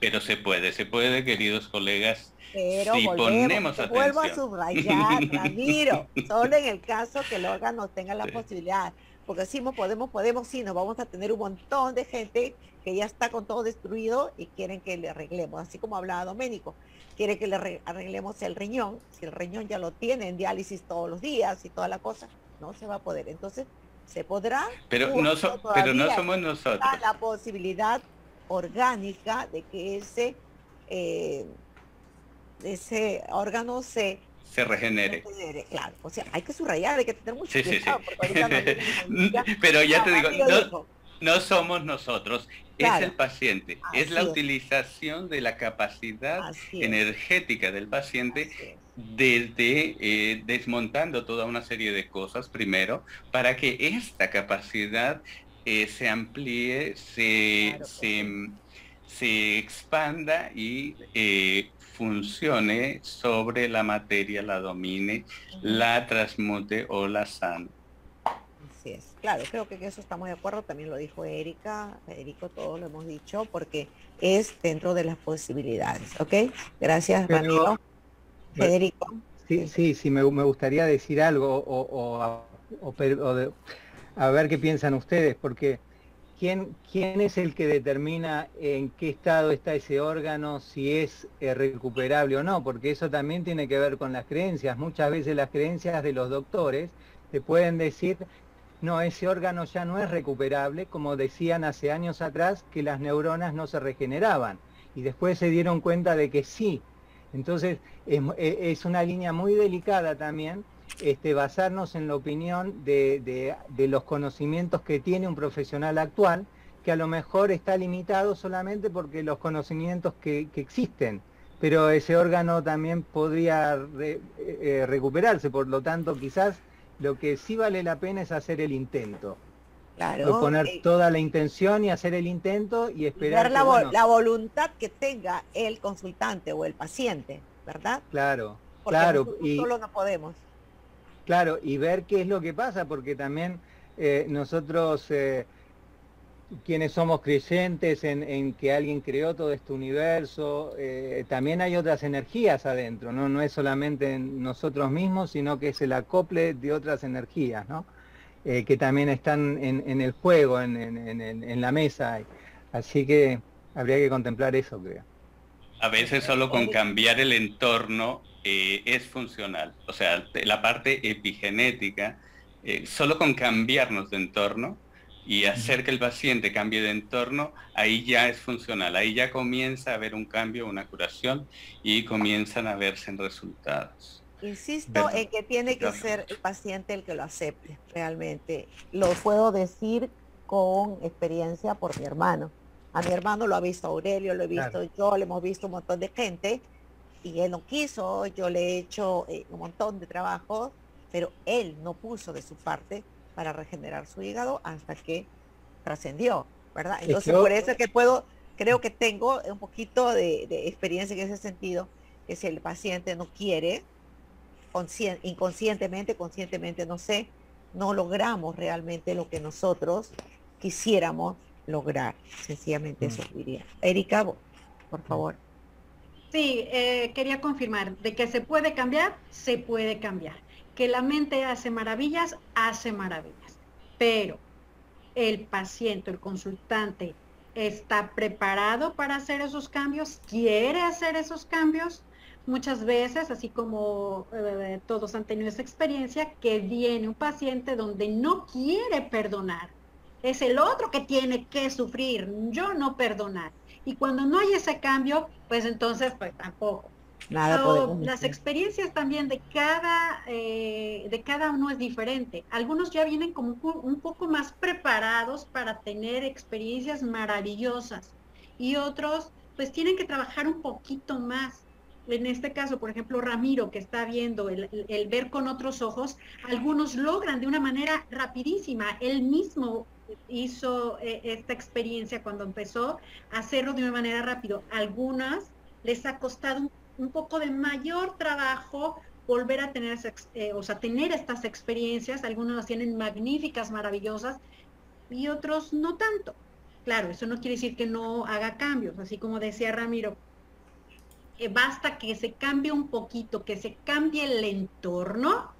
Pero se puede, se puede, queridos colegas, Pero si volvemos, ponemos atención. Vuelvo a subrayar, Ramiro, solo en el caso que el órgano tenga la sí. posibilidad, porque si podemos, podemos, sí, nos vamos a tener un montón de gente que ya está con todo destruido y quieren que le arreglemos, así como hablaba Domenico, quiere que le arreglemos el riñón, si el riñón ya lo tiene en diálisis todos los días y toda la cosa, no se va a poder, entonces se podrá, pero, no, so pero no somos nosotros. La posibilidad orgánica de que ese eh, ese órgano se se regenere. regenere claro, o sea, hay que subrayar, hay que tener mucho sí, cuidado sí, sí. No diga, pero ya no, te digo, no, no somos nosotros, claro. es el paciente. Así es la es. utilización de la capacidad energética del paciente desde eh, desmontando toda una serie de cosas primero para que esta capacidad Eh, se amplíe, se, claro, se, se expanda y eh, funcione sobre la materia, la domine, uh-huh. la transmute o la sane. Así es, claro, creo que en eso estamos de acuerdo, también lo dijo Erika, Federico, todos lo hemos dicho, porque es dentro de las posibilidades, ¿ok? Gracias, Pero, Ramiro. Pues, Federico. Sí, sí, sí, me, me gustaría decir algo o... o, o, o de, a ver qué piensan ustedes, porque ¿quién, quién es el que determina en qué estado está ese órgano, si es eh, recuperable o no? Porque eso también tiene que ver con las creencias. Muchas veces las creencias de los doctores te pueden decir, no, ese órgano ya no es recuperable, como decían hace años atrás, que las neuronas no se regeneraban. Y después se dieron cuenta de que sí. Entonces es, es una línea muy delicada también, Este, basarnos en la opinión de, de, de los conocimientos que tiene un profesional actual, que a lo mejor está limitado solamente porque los conocimientos que, que existen, pero ese órgano también podría re, eh, recuperarse, por lo tanto quizás lo que sí vale la pena es hacer el intento. Claro, poner eh, toda la intención y hacer el intento y esperar la, que, bueno, la voluntad que tenga el consultante o el paciente, ¿verdad? Claro, porque claro. Nosotros y, solo no podemos. Claro, y ver qué es lo que pasa, porque también eh, nosotros, eh, quienes somos creyentes en, en que alguien creó todo este universo, eh, también hay otras energías adentro, ¿no? No es solamente en nosotros mismos, sino que es el acople de otras energías, ¿no? Eh, que también están en, en el juego, en, en, en, en la mesa. Así que habría que contemplar eso, creo. A veces solo con cambiar el entorno eh, es funcional. O sea, la parte epigenética, eh, solo con cambiarnos de entorno y hacer que el paciente cambie de entorno, ahí ya es funcional, ahí ya comienza a haber un cambio, una curación, y comienzan a verse en resultados. Insisto Perdón. en que tiene que Perdón. ser el paciente el que lo acepte, realmente. Lo puedo decir con experiencia por mi hermano. A mi hermano lo ha visto Aurelio, lo he visto claro. yo, le hemos visto un montón de gente, y él no quiso, yo le he hecho eh, un montón de trabajo, pero él no puso de su parte para regenerar su hígado hasta que trascendió, ¿verdad? Entonces, yo, por eso es que puedo, creo que tengo un poquito de, de experiencia en ese sentido, que si el paciente no quiere, consciente, inconscientemente, conscientemente, no sé, no logramos realmente lo que nosotros quisiéramos lograr. Sencillamente eso diría. Erika, por favor. Sí, eh, quería confirmar, de que se puede cambiar, se puede cambiar. Que la mente hace maravillas, hace maravillas. Pero el paciente, el consultante, ¿está preparado para hacer esos cambios? ¿Quiere hacer esos cambios? Muchas veces, así como eh, todos han tenido esa experiencia, que viene un paciente donde no quiere perdonar. Es el otro que tiene que sufrir, yo no perdonar. Y cuando no hay ese cambio, pues entonces pues tampoco. Nada so, las experiencias también de cada, eh, de cada uno es diferente. Algunos ya vienen como un poco más preparados para tener experiencias maravillosas y otros pues tienen que trabajar un poquito más. En este caso, por ejemplo, Ramiro, que está viendo el, el, el ver con otros ojos, algunos logran de una manera rapidísima. Él mismo hizo eh, esta experiencia cuando empezó a hacerlo de una manera rápido. Algunas les ha costado un un poco de mayor trabajo volver a tener, eh, o sea, tener estas experiencias. Algunos las tienen magníficas, maravillosas, y otros no tanto. Claro, eso no quiere decir que no haga cambios, así como decía Ramiro, eh, basta que se cambie un poquito, que se cambie el entorno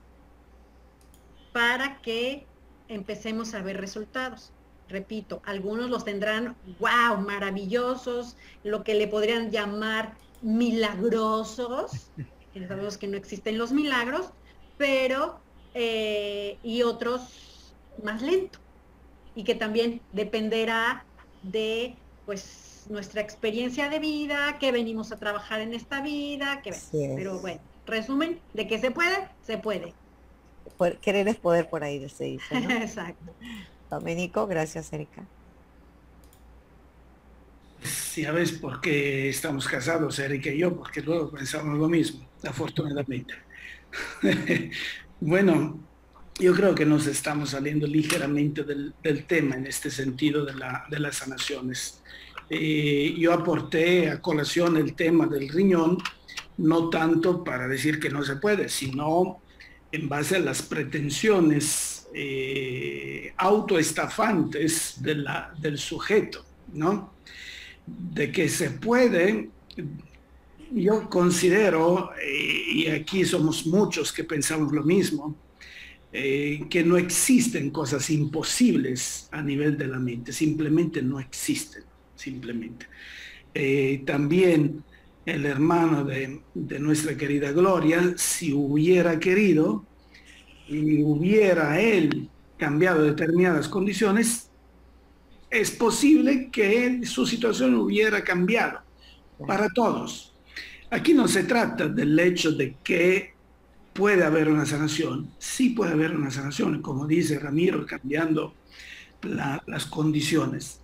para que empecemos a ver resultados. Repito, algunos los tendrán, wow, maravillosos, lo que le podrían llamar milagrosos, sabemos que no existen los milagros, pero eh, y otros más lento, y que también dependerá de pues nuestra experiencia de vida, que venimos a trabajar en esta vida, que pero bueno, resumen de que se puede, se puede. Por, querer es poder, por ahí se dice, ¿no? Exacto. Domenico, gracias Erika. Ya ves por qué estamos casados, Erika y yo, porque luego pensamos lo mismo, afortunadamente. Bueno, yo creo que nos estamos saliendo ligeramente del, del tema en este sentido de, la, de las sanaciones. Eh, yo aporté a colación el tema del riñón, no tanto para decir que no se puede, sino en base a las pretensiones eh, autoestafantes de la, del sujeto, ¿no? De que se puede, yo considero, eh, y aquí somos muchos que pensamos lo mismo, eh, que no existen cosas imposibles a nivel de la mente, simplemente no existen, simplemente. Eh, también el hermano de, de nuestra querida Gloria, si hubiera querido y hubiera él cambiado determinadas condiciones, es posible que su situación hubiera cambiado para todos. Aquí no se trata del hecho de que puede haber una sanación. Sí puede haber una sanación, como dice Ramiro, cambiando la, las condiciones.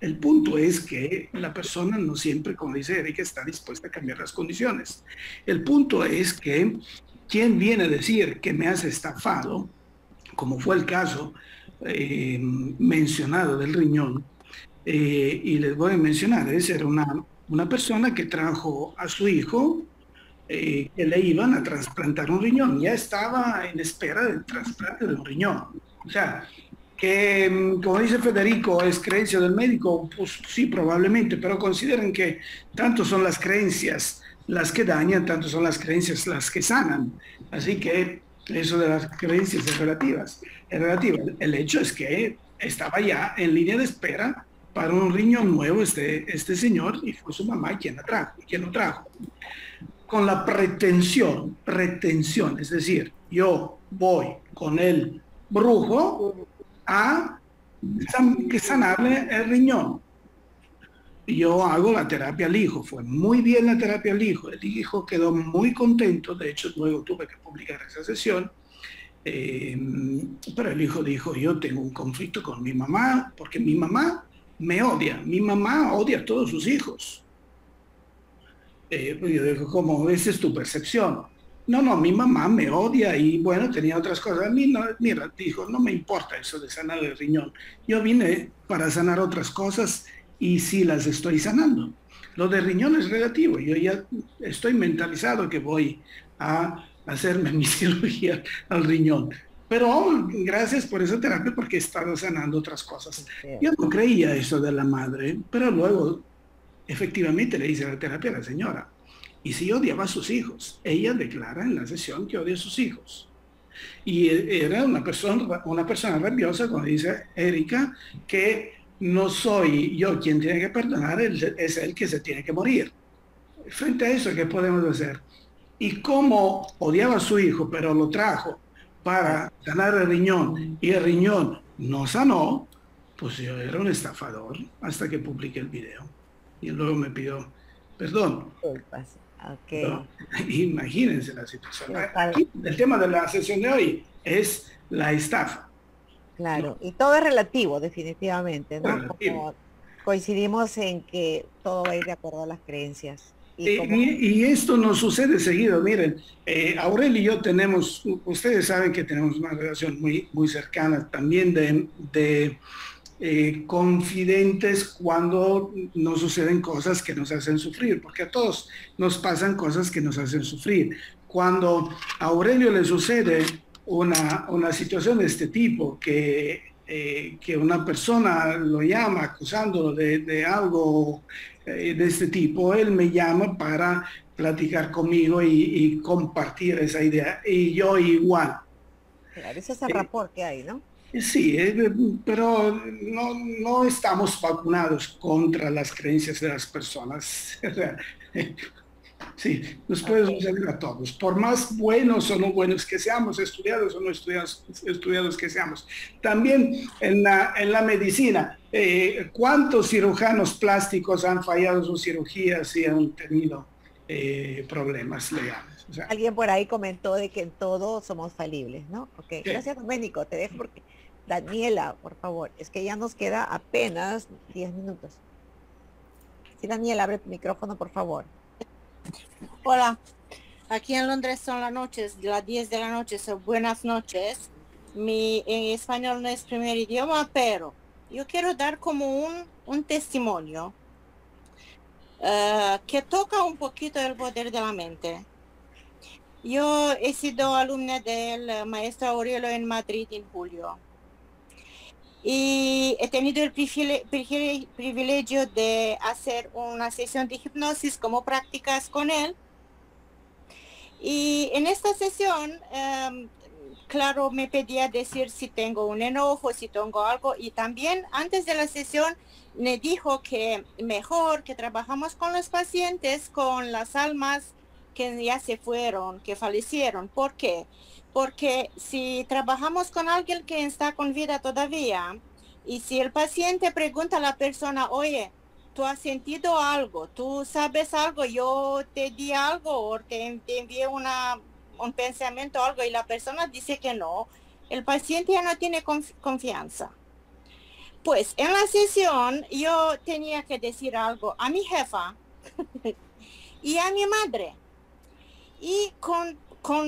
El punto es que la persona no siempre, como dice Erika, está dispuesta a cambiar las condiciones. El punto es que quien viene a decir que me has estafado, como fue el caso Eh, mencionado del riñón, eh, y les voy a mencionar, esa era una, una persona que trajo a su hijo eh, que le iban a trasplantar un riñón, ya estaba en espera del trasplante de un riñón. O sea, que como dice Federico, ¿es creencia del médico? Pues sí, probablemente, pero consideren que tanto son las creencias las que dañan, tanto son las creencias las que sanan, así que eso de las creencias es relativas, es relativa. El hecho es que estaba ya en línea de espera para un riñón nuevo este, este señor, y fue su mamá quien, la trajo, quien lo trajo. Con la pretensión, pretensión, es decir, yo voy con el brujo a que sanarle el riñón. Yo hago la terapia al hijo, fue muy bien la terapia al hijo, el hijo quedó muy contento, de hecho luego tuve que publicar esa sesión, eh, pero el hijo dijo, yo tengo un conflicto con mi mamá, porque mi mamá me odia, mi mamá odia a todos sus hijos. Eh, yo digo, ¿cómo? Esa es tu percepción. No, no, mi mamá me odia y bueno, tenía otras cosas. A mí, no, mira, dijo, no me importa eso de sanar el riñón. Yo vine para sanar otras cosas y sí las estoy sanando. Lo de riñón es relativo. Yo ya estoy mentalizado que voy a hacerme mi cirugía al riñón. Pero oh, gracias por esa terapia porque he estado sanando otras cosas. Yo no creía eso de la madre, pero luego efectivamente le hice la terapia a la señora. Y si odiaba a sus hijos, ella declara en la sesión que odia a sus hijos. Y era una persona, una persona rabiosa, como dice Erika, que no soy yo quien tiene que perdonar, es él que se tiene que morir. Frente a eso, ¿qué podemos hacer? Y como odiaba a su hijo, pero lo trajo para sanar el riñón, y el riñón no sanó, pues yo era un estafador hasta que publiqué el video. Y luego me pidió perdón. Disculpas. Okay. ¿No? Imagínense la situación. Aquí, el tema de la sesión de hoy es la estafa. Claro, ¿no? Y todo es relativo, definitivamente, ¿no? Relativo. Como coincidimos en que todo va a ir de acuerdo a las creencias. Y, eh, como... y, y esto nos sucede seguido. Miren, eh, Aurelio y yo tenemos, ustedes saben que tenemos una relación muy, muy cercana también de... de Eh, confidentes cuando nos suceden cosas que nos hacen sufrir, porque a todos nos pasan cosas que nos hacen sufrir. Cuando a Aurelio le sucede una, una situación de este tipo, que, eh, que una persona lo llama acusándolo de, de algo eh, de este tipo, él me llama para platicar conmigo y, y compartir esa idea, y yo igual. Claro, ese es el eh, rapport que hay, ¿no? Sí, eh, pero no, no estamos vacunados contra las creencias de las personas. Sí, nos puede suceder a todos. Por más buenos o no buenos que seamos, estudiados o no estudiados, estudiados que seamos. También en la, en la medicina, eh, ¿cuántos cirujanos plásticos han fallado sus cirugías y han tenido eh, problemas legales? O sea, alguien por ahí comentó de que en todo somos falibles, ¿no? Okay. Sí. Gracias, Domenico. Te dejo porque... Daniela, por favor. Es que ya nos queda apenas diez minutos. Sí, Daniela, abre tu micrófono, por favor. Hola. Aquí en Londres son las noches, las diez de la noche. Son buenas noches. Mi en español no es primer idioma, pero yo quiero dar como un, un testimonio uh, que toca un poquito el poder de la mente. Yo he sido alumna del maestro Aurelio en Madrid en julio y he tenido el privilegio de hacer una sesión de hipnosis como prácticas con él. Y en esta sesión, um, claro, me pedía decir si tengo un enojo, si tengo algo, y también antes de la sesión me dijo que mejor que trabajamos con los pacientes, con las almas que ya se fueron, que fallecieron. ¿Por qué? Porque si trabajamos con alguien que está con vida todavía, y si el paciente pregunta a la persona, oye, ¿tú has sentido algo? ¿Tú sabes algo? Yo te di algo o te, te envié una, un pensamiento o algo, y la persona dice que no, el paciente ya no tiene conf- confianza. Pues en la sesión yo tenía que decir algo a mi jefa y a mi madre. Y con, con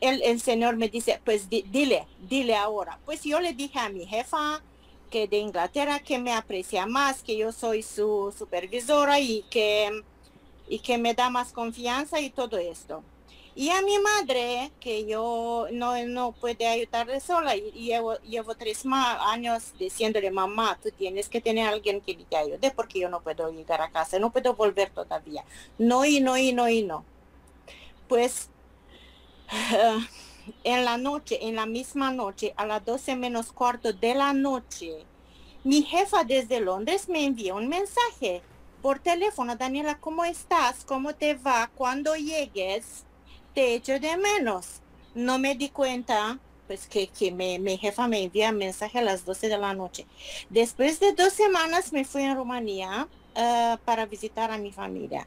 el, el señor me dice, pues di, dile, dile ahora. Pues yo le dije a mi jefa que de Inglaterra que me aprecia más, que yo soy su supervisora y que, y que me da más confianza y todo esto. Y a mi madre, que yo no, no puede ayudarle sola, y llevo, llevo tres más años diciéndole, mamá, tú tienes que tener a alguien que te ayude porque yo no puedo llegar a casa, no puedo volver todavía. No y no y no y no. Pues uh, en la noche, en la misma noche, a las doce menos cuarto de la noche, mi jefa desde Londres me envió un mensaje por teléfono. Daniela, ¿cómo estás? ¿Cómo te va? Cuando llegues, te echo de menos. No me di cuenta pues que, que me, mi jefa me envía mensaje a las doce de la noche. Después de dos semanas me fui a Rumanía uh, para visitar a mi familia.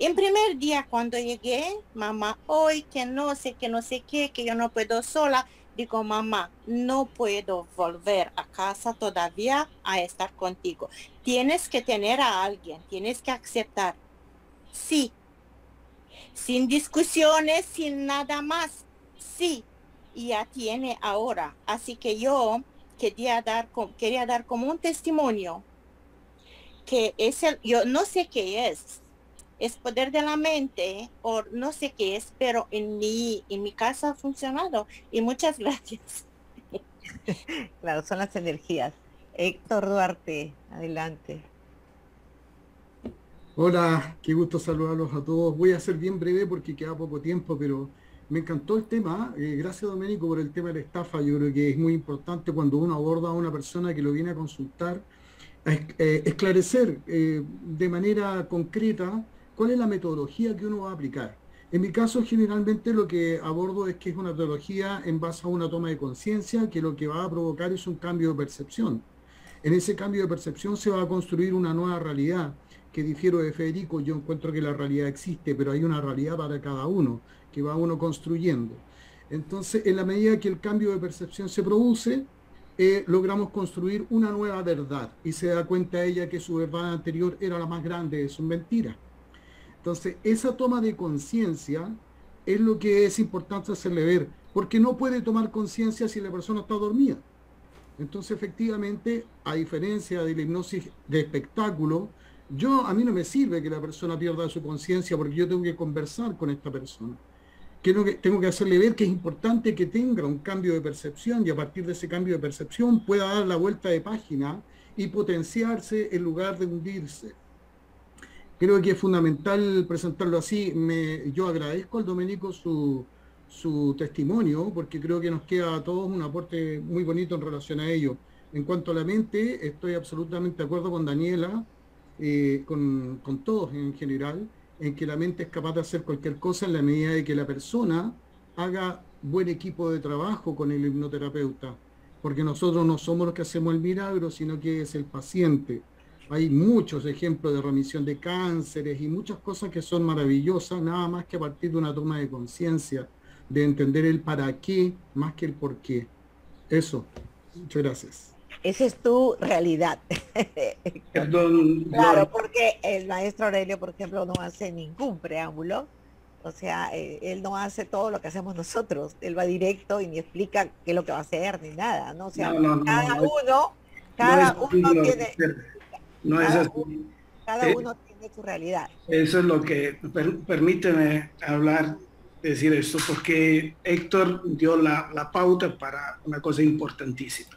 En primer día cuando llegué, mamá, hoy que no sé, que no sé qué, que yo no puedo sola. Digo, mamá, no puedo volver a casa todavía a estar contigo. Tienes que tener a alguien, tienes que aceptar. Sí. Sin discusiones, sin nada más. Sí. Y ya tiene ahora. Así que yo quería dar, quería dar como un testimonio que es el, yo no sé qué es. Es poder de la mente o no sé qué es, pero en mi, en mi casa ha funcionado. Y muchas gracias. Claro, son las energías. Héctor Duarte, adelante. Hola, qué gusto saludarlos a todos. Voy a ser bien breve porque queda poco tiempo, pero me encantó el tema. Eh, gracias, Domenico, por el tema de la estafa. Yo creo que es muy importante cuando uno aborda a una persona que lo viene a consultar, a esclarecer eh, de manera concreta cuál es la metodología que uno va a aplicar. En mi caso, generalmente lo que abordo es que es una metodología en base a una toma de conciencia, que lo que va a provocar es un cambio de percepción. En ese cambio de percepción se va a construir una nueva realidad, que difiero de Federico. Yo encuentro que la realidad existe, pero hay una realidad para cada uno, que va uno construyendo. Entonces, en la medida que el cambio de percepción se produce, Eh, logramos construir una nueva verdad, y se da cuenta ella que su verdad anterior era la más grande de sus mentiras. Entonces, esa toma de conciencia es lo que es importante hacerle ver, porque no puede tomar conciencia si la persona está dormida. Entonces, efectivamente, a diferencia de la hipnosis de espectáculo, yo, a mí no me sirve que la persona pierda su conciencia, porque yo tengo que conversar con esta persona. Que tengo que hacerle ver que es importante que tenga un cambio de percepción, y a partir de ese cambio de percepción pueda dar la vuelta de página y potenciarse en lugar de hundirse. Creo que es fundamental presentarlo así. Me, yo agradezco al Domenico su, su testimonio, porque creo que nos queda a todos un aporte muy bonito en relación a ello. En cuanto a la mente, estoy absolutamente de acuerdo con Daniela, eh, con, con todos en general, en que la mente es capaz de hacer cualquier cosa en la medida de que la persona haga buen equipo de trabajo con el hipnoterapeuta, porque nosotros no somos los que hacemos el milagro, sino que es el paciente. Hay muchos ejemplos de remisión de cánceres y muchas cosas que son maravillosas, nada más que a partir de una toma de conciencia, de entender el para qué más que el por qué. Eso, muchas gracias. Esa es tu realidad. Claro, porque el maestro Aurelio, por ejemplo, no hace ningún preámbulo. O sea, eh, él no hace todo lo que hacemos nosotros. Él va directo y ni explica qué es lo que va a hacer ni nada, ¿no? O sea, no, no, cada no, uno, cada no uno así, tiene... No cada es uno, cada eh, uno tiene su realidad. Eso es lo que... Per, permíteme hablar, decir esto, porque Héctor dio la, la pauta para una cosa importantísima.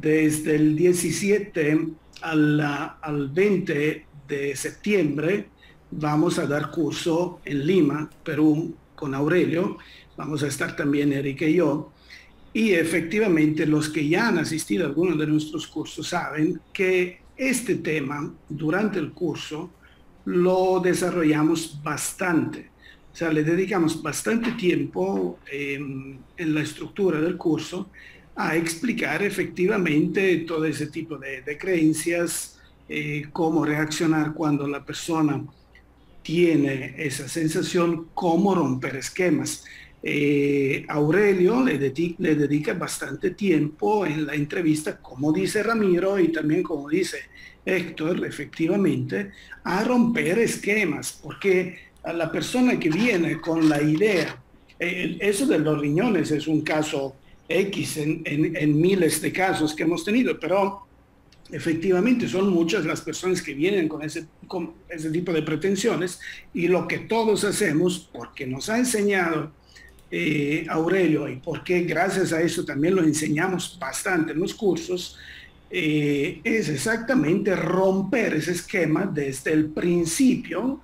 Desde el diecisiete al, al veinte de septiembre vamos a dar curso en Lima, Perú, con Aurelio. Vamos a estar también Erika y yo. Y efectivamente los que ya han asistido a algunos de nuestros cursos saben que este tema durante el curso lo desarrollamos bastante. O sea, le dedicamos bastante tiempo eh, en la estructura del curso a explicar efectivamente todo ese tipo de, de creencias, eh, cómo reaccionar cuando la persona tiene esa sensación, cómo romper esquemas. Eh, Aurelio le, de, le dedica bastante tiempo en la entrevista, como dice Ramiro y también como dice Héctor, efectivamente, a romper esquemas, porque a la persona que viene con la idea, eh, eso de los riñones es un caso X en, en, en miles de casos que hemos tenido, pero efectivamente son muchas las personas que vienen con ese, con ese tipo de pretensiones, y lo que todos hacemos, porque nos ha enseñado eh, Aurelio, y porque gracias a eso también lo enseñamos bastante en los cursos, eh, es exactamente romper ese esquema desde el principio,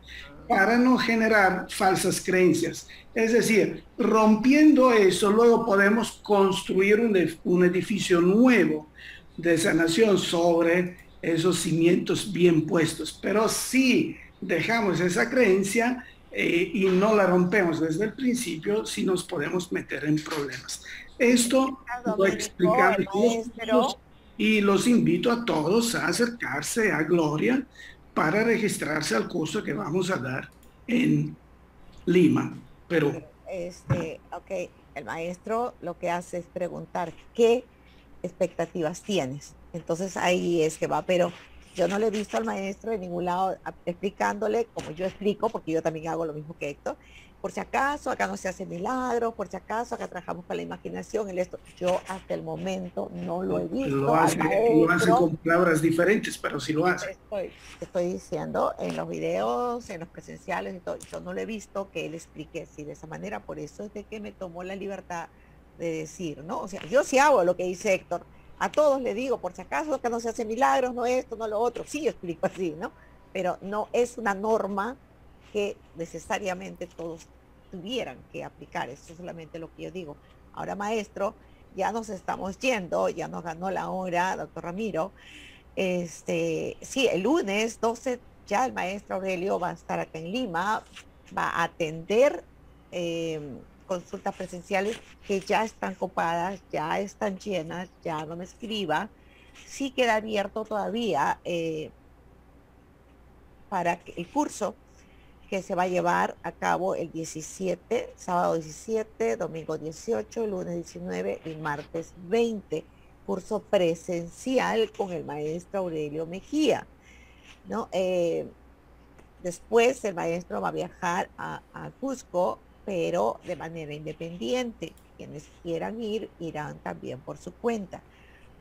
para no generar falsas creencias. Es decir, rompiendo eso, luego podemos construir un, un edificio nuevo de sanación sobre esos cimientos bien puestos. Pero si dejamos esa creencia eh, y no la rompemos desde el principio, sí nos podemos meter en problemas. Esto lo explicamos nosotros y los invito a todos a acercarse a Gloria para registrarse al curso que vamos a dar en Lima, Perú. Este, ok, el maestro lo que hace es preguntar qué expectativas tienes. Entonces ahí es que va, pero yo no le he visto al maestro de ningún lado explicándole como yo explico, porque yo también hago lo mismo que Héctor. Por si acaso, acá no se hace milagros, por si acaso, acá trabajamos con la imaginación, el esto. Yo hasta el momento no lo he visto. Lo hace, lo hace con palabras diferentes, pero sí lo hace. Estoy, estoy diciendo en los videos, en los presenciales, y todo, yo no lo he visto que él explique así de esa manera, por eso es de que me tomó la libertad de decir, ¿no? O sea, yo sí hago lo que dice Héctor. A todos le digo, por si acaso, acá no se hace milagros, no esto, no lo otro. Sí, yo explico así, ¿no? Pero no es una norma que necesariamente todos tuvieran que aplicar. Eso es solamente lo que yo digo. Ahora, maestro, ya nos estamos yendo, ya nos ganó la hora, doctor Ramiro. Este, sí, el lunes doce ya el maestro Aurelio va a estar acá en Lima, va a atender eh, consultas presenciales que ya están copadas, ya están llenas, ya no me escriba. Sí queda abierto todavía eh, para el curso que se va a llevar a cabo el diecisiete, sábado diecisiete, domingo dieciocho, lunes diecinueve y martes veinte, curso presencial con el maestro Aurelio Mejía, ¿no? Eh, después el maestro va a viajar a, a Cusco, pero de manera independiente. Quienes quieran ir, irán también por su cuenta.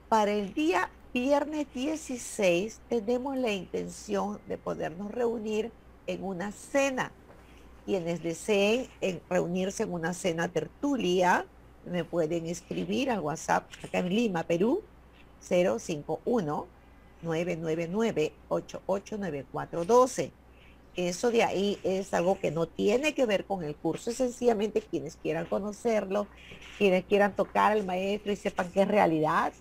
Para el día viernes dieciséis tenemos la intención de podernos reunir en una cena. Quienes deseen en reunirse en una cena tertulia me pueden escribir al WhatsApp acá en Lima, Perú, cero cinco uno, nueve nueve nueve, ocho ocho nueve cuatro uno dos. Eso de ahí es algo que no tiene que ver con el curso, es sencillamente quienes quieran conocerlo, quienes quieran tocar al maestro y sepan que es realidad,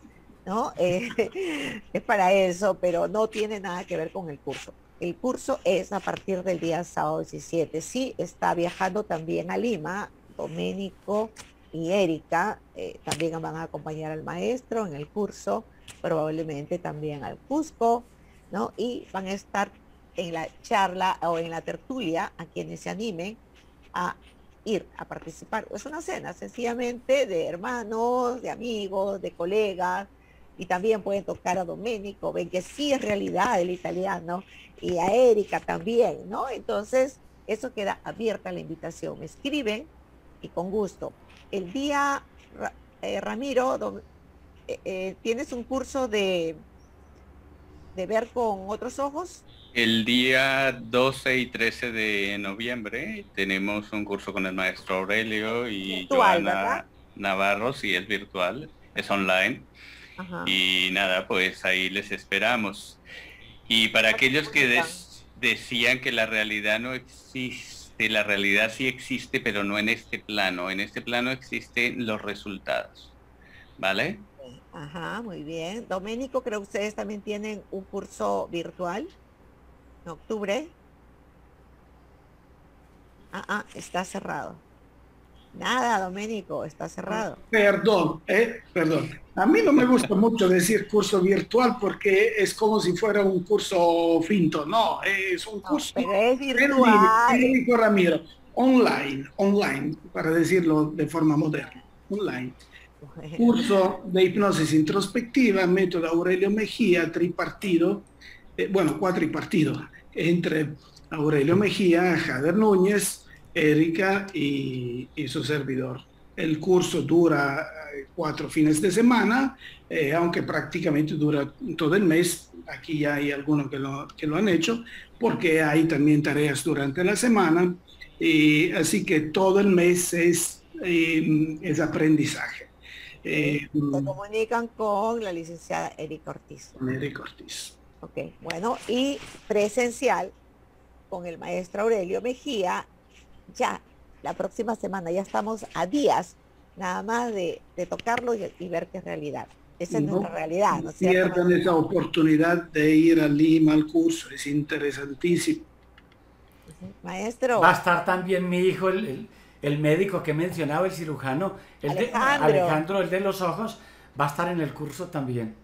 ¿no? Eh, es para eso, pero no tiene nada que ver con el curso. El curso es a partir del día sábado diecisiete. Sí, está viajando también a Lima, Domenico y Erika. Eh, también van a acompañar al maestro en el curso, probablemente también al Cusco, ¿no? Y van a estar en la charla o en la tertulia a quienes se animen a ir a participar. Es una cena sencillamente de hermanos, de amigos, de colegas. Y también pueden tocar a Domenico, ven que sí es realidad el italiano, y a Erika también, ¿no? Entonces, eso queda abierta la invitación. Me escriben y con gusto. El día, eh, Ramiro, don, eh, eh, ¿tienes un curso de, de ver con otros ojos? El día doce y trece de noviembre tenemos un curso con el maestro Aurelio y virtual, Johanna, ¿verdad? Navarro, sí, es virtual, es online. Ajá. Y nada, pues ahí les esperamos. Y para aquellos que des, decían que la realidad no existe, la realidad sí existe, pero no en este plano. En este plano existen los resultados, ¿vale? Ajá, muy bien. Domenico, creo que ustedes también tienen un curso virtual en octubre. Ah, ah, está cerrado. Nada, Domenico, está cerrado. Perdón, eh, perdón. A mí no me gusta mucho decir curso virtual porque es como si fuera un curso finto. No, es un curso... No, pero es virtual. Federico Ramiro, online, online, para decirlo de forma moderna, online. Bueno. Curso de hipnosis introspectiva, método Aurelio Mejía, tripartido, eh, bueno, cuatripartido, entre Aurelio Mejía, Jader Núñez, Erika y, y su servidor. El curso dura cuatro fines de semana, eh, aunque prácticamente dura todo el mes. Aquí ya hay algunos que lo, que lo han hecho, porque hay también tareas durante la semana. Y, así que todo el mes es, eh, es aprendizaje. Eh, Se comunican con la licenciada Erika Ortiz. Con Erika Ortiz. Ok, bueno, y presencial con el maestro Aurelio Mejía, ya la próxima semana, ya estamos a días nada más de, de tocarlo y, y ver qué es realidad. Esa es no, nuestra realidad, ¿no es cierto? Pierdan esa oportunidad de ir a Lima al curso, es interesantísimo. Maestro. Va a estar también mi hijo el, el, el médico que mencionaba, el cirujano, el Alejandro. De, Alejandro, el de los ojos, va a estar en el curso también.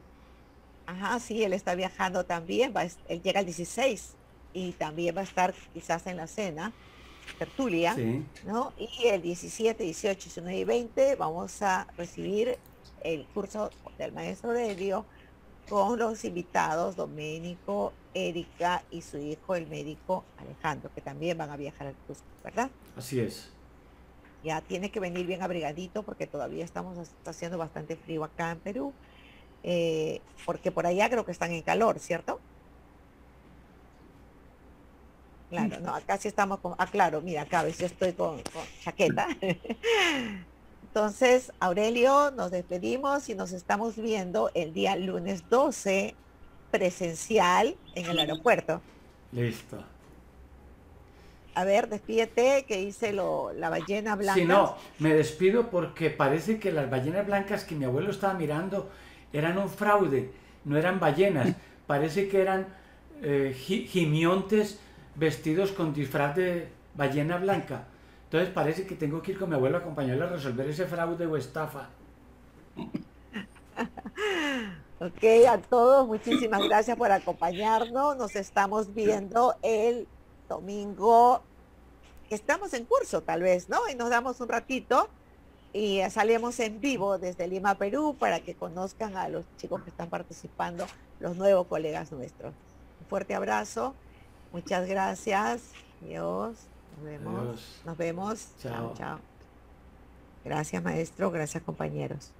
Ajá, sí, él está viajando también, va a, él llega el dieciséis y también va a estar quizás en la cena, tertulia, sí. ¿No? Y el diecisiete, dieciocho, diecinueve y veinte vamos a recibir el curso del maestro Aurelio con los invitados Domenico, Erika y su hijo, el médico Alejandro, que también van a viajar al curso, ¿verdad? Así es. Ya tiene que venir bien abrigadito porque todavía estamos está haciendo bastante frío acá en Perú. Eh, porque por allá creo que están en calor, ¿cierto? Claro, no, acá sí estamos con... Ah, claro, mira, acá ves, yo estoy con, con chaqueta. Entonces, Aurelio, nos despedimos y nos estamos viendo el día lunes doce, presencial, en el aeropuerto. Listo. A ver, despídete, que hice lo, la ballena blanca. Sí, no, me despido porque parece que las ballenas blancas que mi abuelo estaba mirando... eran un fraude, no eran ballenas, parece que eran eh, gimiontes vestidos con disfraz de ballena blanca. Entonces parece que tengo que ir con mi abuelo a acompañarle a resolver ese fraude o estafa. Ok, a todos, muchísimas gracias por acompañarnos. Nos estamos viendo el domingo. Estamos en curso tal vez, ¿no? Y nos damos un ratito. Y salimos en vivo desde Lima, Perú, para que conozcan a los chicos que están participando, los nuevos colegas nuestros. Un fuerte abrazo, muchas gracias. Adiós, nos vemos. Adiós. Nos vemos. Chao, chao. Gracias, maestro, gracias, compañeros.